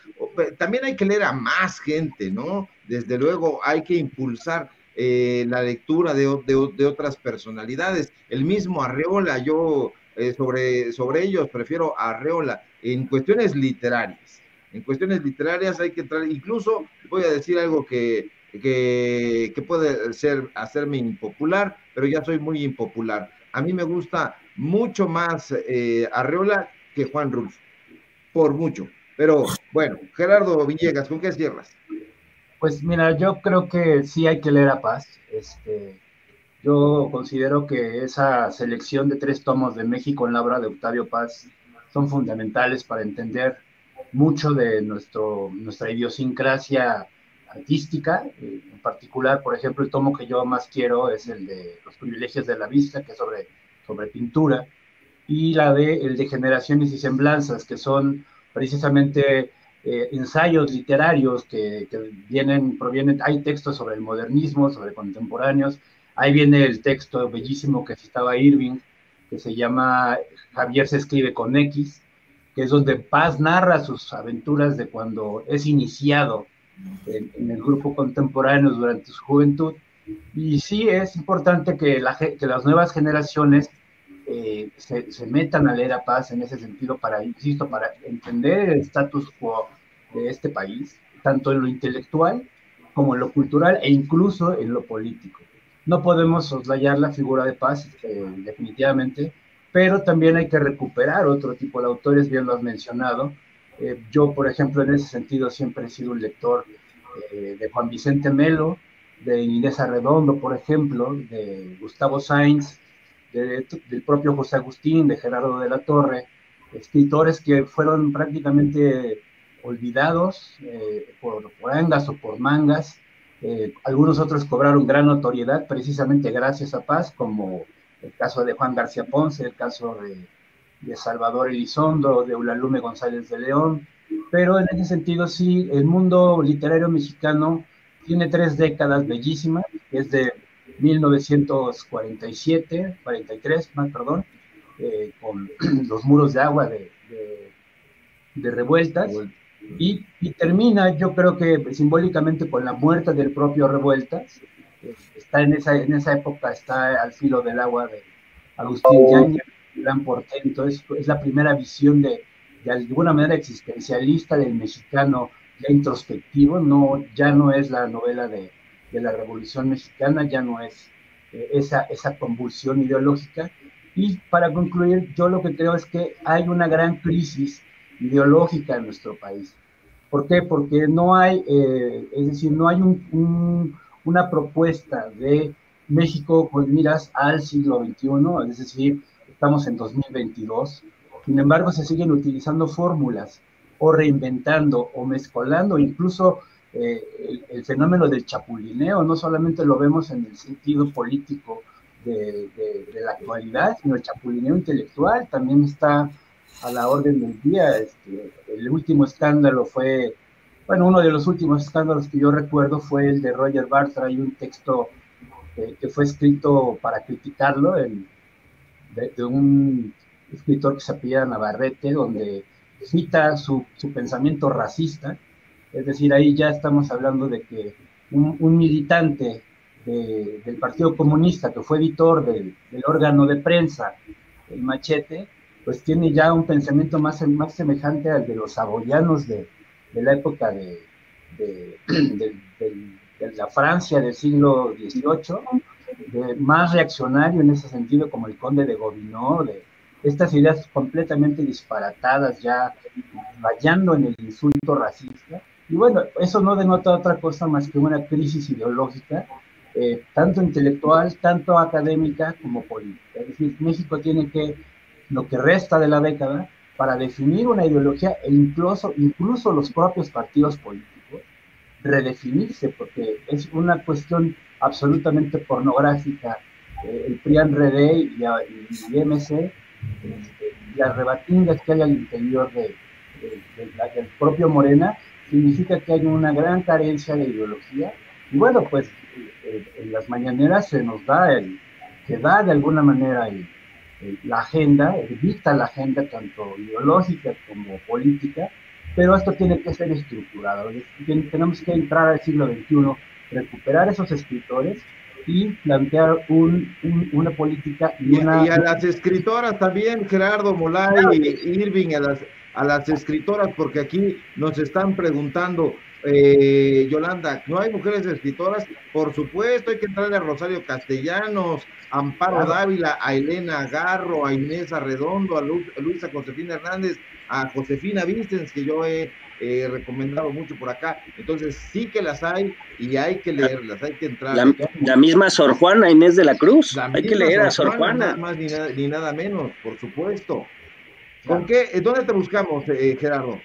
también hay que leer a más gente, ¿no? Desde luego hay que impulsar eh, la lectura de, de, de otras personalidades. El mismo Arreola, yo eh, sobre, sobre ellos prefiero a Arreola en cuestiones literarias. En cuestiones literarias hay que entrar, incluso voy a decir algo que Que, que puede ser hacerme impopular, pero ya soy muy impopular. A mí me gusta mucho más eh, Arreola que Juan Rulfo, por mucho. Pero bueno, Gerardo Villegas, ¿con qué cierras? Pues mira, yo creo que sí hay que leer a Paz. Este, yo considero que esa selección de tres tomos de México en la obra de Octavio Paz son fundamentales para entender mucho de nuestro, nuestra idiosincrasia artística, en particular, por ejemplo, el tomo que yo más quiero es el de Los privilegios de la vista, que es sobre, sobre pintura, y la de el de Generaciones y semblanzas, que son precisamente eh, ensayos literarios que, que vienen, provienen, hay textos sobre el modernismo, sobre contemporáneos, ahí viene el texto bellísimo que citaba Irving, que se llama Javier se escribe con X, que es donde Paz narra sus aventuras de cuando es iniciado En, en el grupo contemporáneo durante su juventud, y sí es importante que, la, que las nuevas generaciones eh, se, se metan a leer a Paz en ese sentido para, insisto, para entender el status quo de este país, tanto en lo intelectual como en lo cultural e incluso en lo político. No podemos soslayar la figura de Paz eh, definitivamente, pero también hay que recuperar otro tipo de autores, bien lo has mencionado. Eh, yo, por ejemplo, en ese sentido siempre he sido un lector eh, de Juan Vicente Melo, de Inés Arredondo, por ejemplo, de Gustavo Sáinz, de, de, del propio José Agustín, de Gerardo de la Torre, escritores que fueron prácticamente olvidados eh, por, por angas o por mangas. Eh, algunos otros cobraron gran notoriedad precisamente gracias a Paz, como el caso de Juan García Ponce, el caso de... de Salvador Elizondo, de Eulalume González de León, pero en ese sentido sí, el mundo literario mexicano tiene tres décadas bellísimas, desde mil novecientos cuarenta y siete, cuarenta y tres, más, perdón, eh, con Los muros de agua de, de, de Revueltas, y, y termina, yo creo que simbólicamente con la muerte del propio Revueltas, eh, está en esa, en esa época, está al filo del agua de Agustín Yáñez, gran portento, es, es la primera visión de, de alguna manera existencialista del mexicano ya introspectivo, no, ya no es la novela de, de la Revolución Mexicana, ya no es eh, esa, esa convulsión ideológica. Y para concluir, yo lo que creo es que hay una gran crisis ideológica en nuestro país. ¿Por qué? Porque no hay, eh, es decir, no hay un, un, una propuesta de México con miras al siglo veintiuno, es decir, estamos en dos mil veintidós, sin embargo se siguen utilizando fórmulas o reinventando o mezcolando, incluso eh, el, el fenómeno del chapulineo, no solamente lo vemos en el sentido político de, de, de la actualidad, sino el chapulineo intelectual también está a la orden del día. Este, el último escándalo fue, bueno, uno de los últimos escándalos que yo recuerdo fue el de Roger Bartra, y un texto eh, que fue escrito para criticarlo, en De, de un escritor que se apellida Navarrete, donde cita su, su pensamiento racista, es decir, ahí ya estamos hablando de que un, un militante de, del Partido Comunista, que fue editor del, del órgano de prensa, el Machete, pues tiene ya un pensamiento más, más semejante al de los saboyanos de, de la época de, de, de, de, de la Francia del siglo dieciocho, De, más reaccionario en ese sentido, como el conde de Gobineau, de, estas ideas completamente disparatadas, ya fallando en el insulto racista. Y bueno, eso no denota otra cosa más que una crisis ideológica, eh, tanto intelectual, tanto académica como política. Es decir, México tiene que, lo que resta de la década, para definir una ideología e incluso, incluso los propios partidos políticos, redefinirse, porque es una cuestión absolutamente pornográfica. Eh, el P R I A N R D y, a, y M C, eh, las rebatingas que hay al interior de, de, de la, del propio Morena, significa que hay una gran carencia de ideología. Y bueno, pues eh, en las mañaneras se nos da, el, se da de alguna manera el, el, la agenda, el, dicta la agenda tanto ideológica como política, pero esto tiene que ser estructurado. Tenemos que entrar al siglo veintiuno, recuperar esos escritores y plantear un, un, una política y, una... y a las escritoras también, Gerardo, Molay, claro. Irving, a las, a las escritoras, porque aquí nos están preguntando, eh, Yolanda, ¿no hay mujeres escritoras? Por supuesto, hay que entrar a Rosario Castellanos, a Amparo claro. Dávila, a Elena Garro, a Inés Arredondo, a, Lu, a Luisa Josefina Hernández, a Josefina Vicens, que yo he eh, recomendado mucho por acá. Entonces sí que las hay y hay que leerlas, hay que entrar. La, la misma Sor Juana Inés de la Cruz, la hay que leer a Sor Juana. Nada más, ni, nada, ni nada menos, por supuesto. Claro. ¿Con qué? ¿Dónde te buscamos, eh, Gerardo?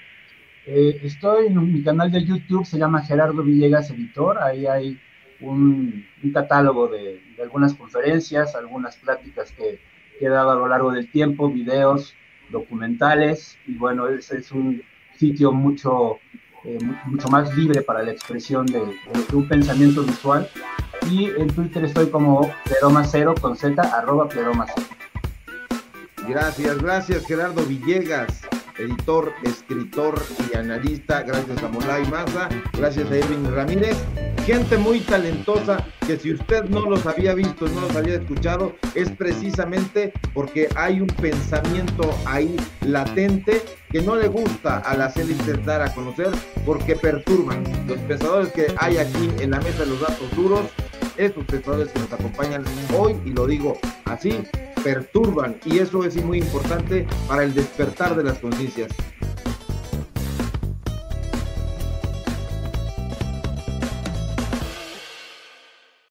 Eh, estoy en mi canal de YouTube, se llama Gerardo Villegas Editor, ahí hay un, un catálogo de, de algunas conferencias, algunas pláticas que, que he dado a lo largo del tiempo, videos, documentales, y bueno, ese es un sitio mucho, eh, mucho más libre para la expresión de, de un pensamiento visual, y en Twitter estoy como pleromacero, con z, arroba pleromacero. Gracias, gracias Gerardo Villegas, editor, escritor y analista, gracias a Molay Masa, gracias a Irving Ramírez, gente muy talentosa que si usted no los había visto, no los había escuchado, es precisamente porque hay un pensamiento ahí latente que no le gusta a las élites dar a conocer porque perturban. Los pensadores que hay aquí en la mesa de los datos duros, estos pensadores que nos acompañan hoy, y lo digo así, perturban, y eso es muy importante para el despertar de las conciencias.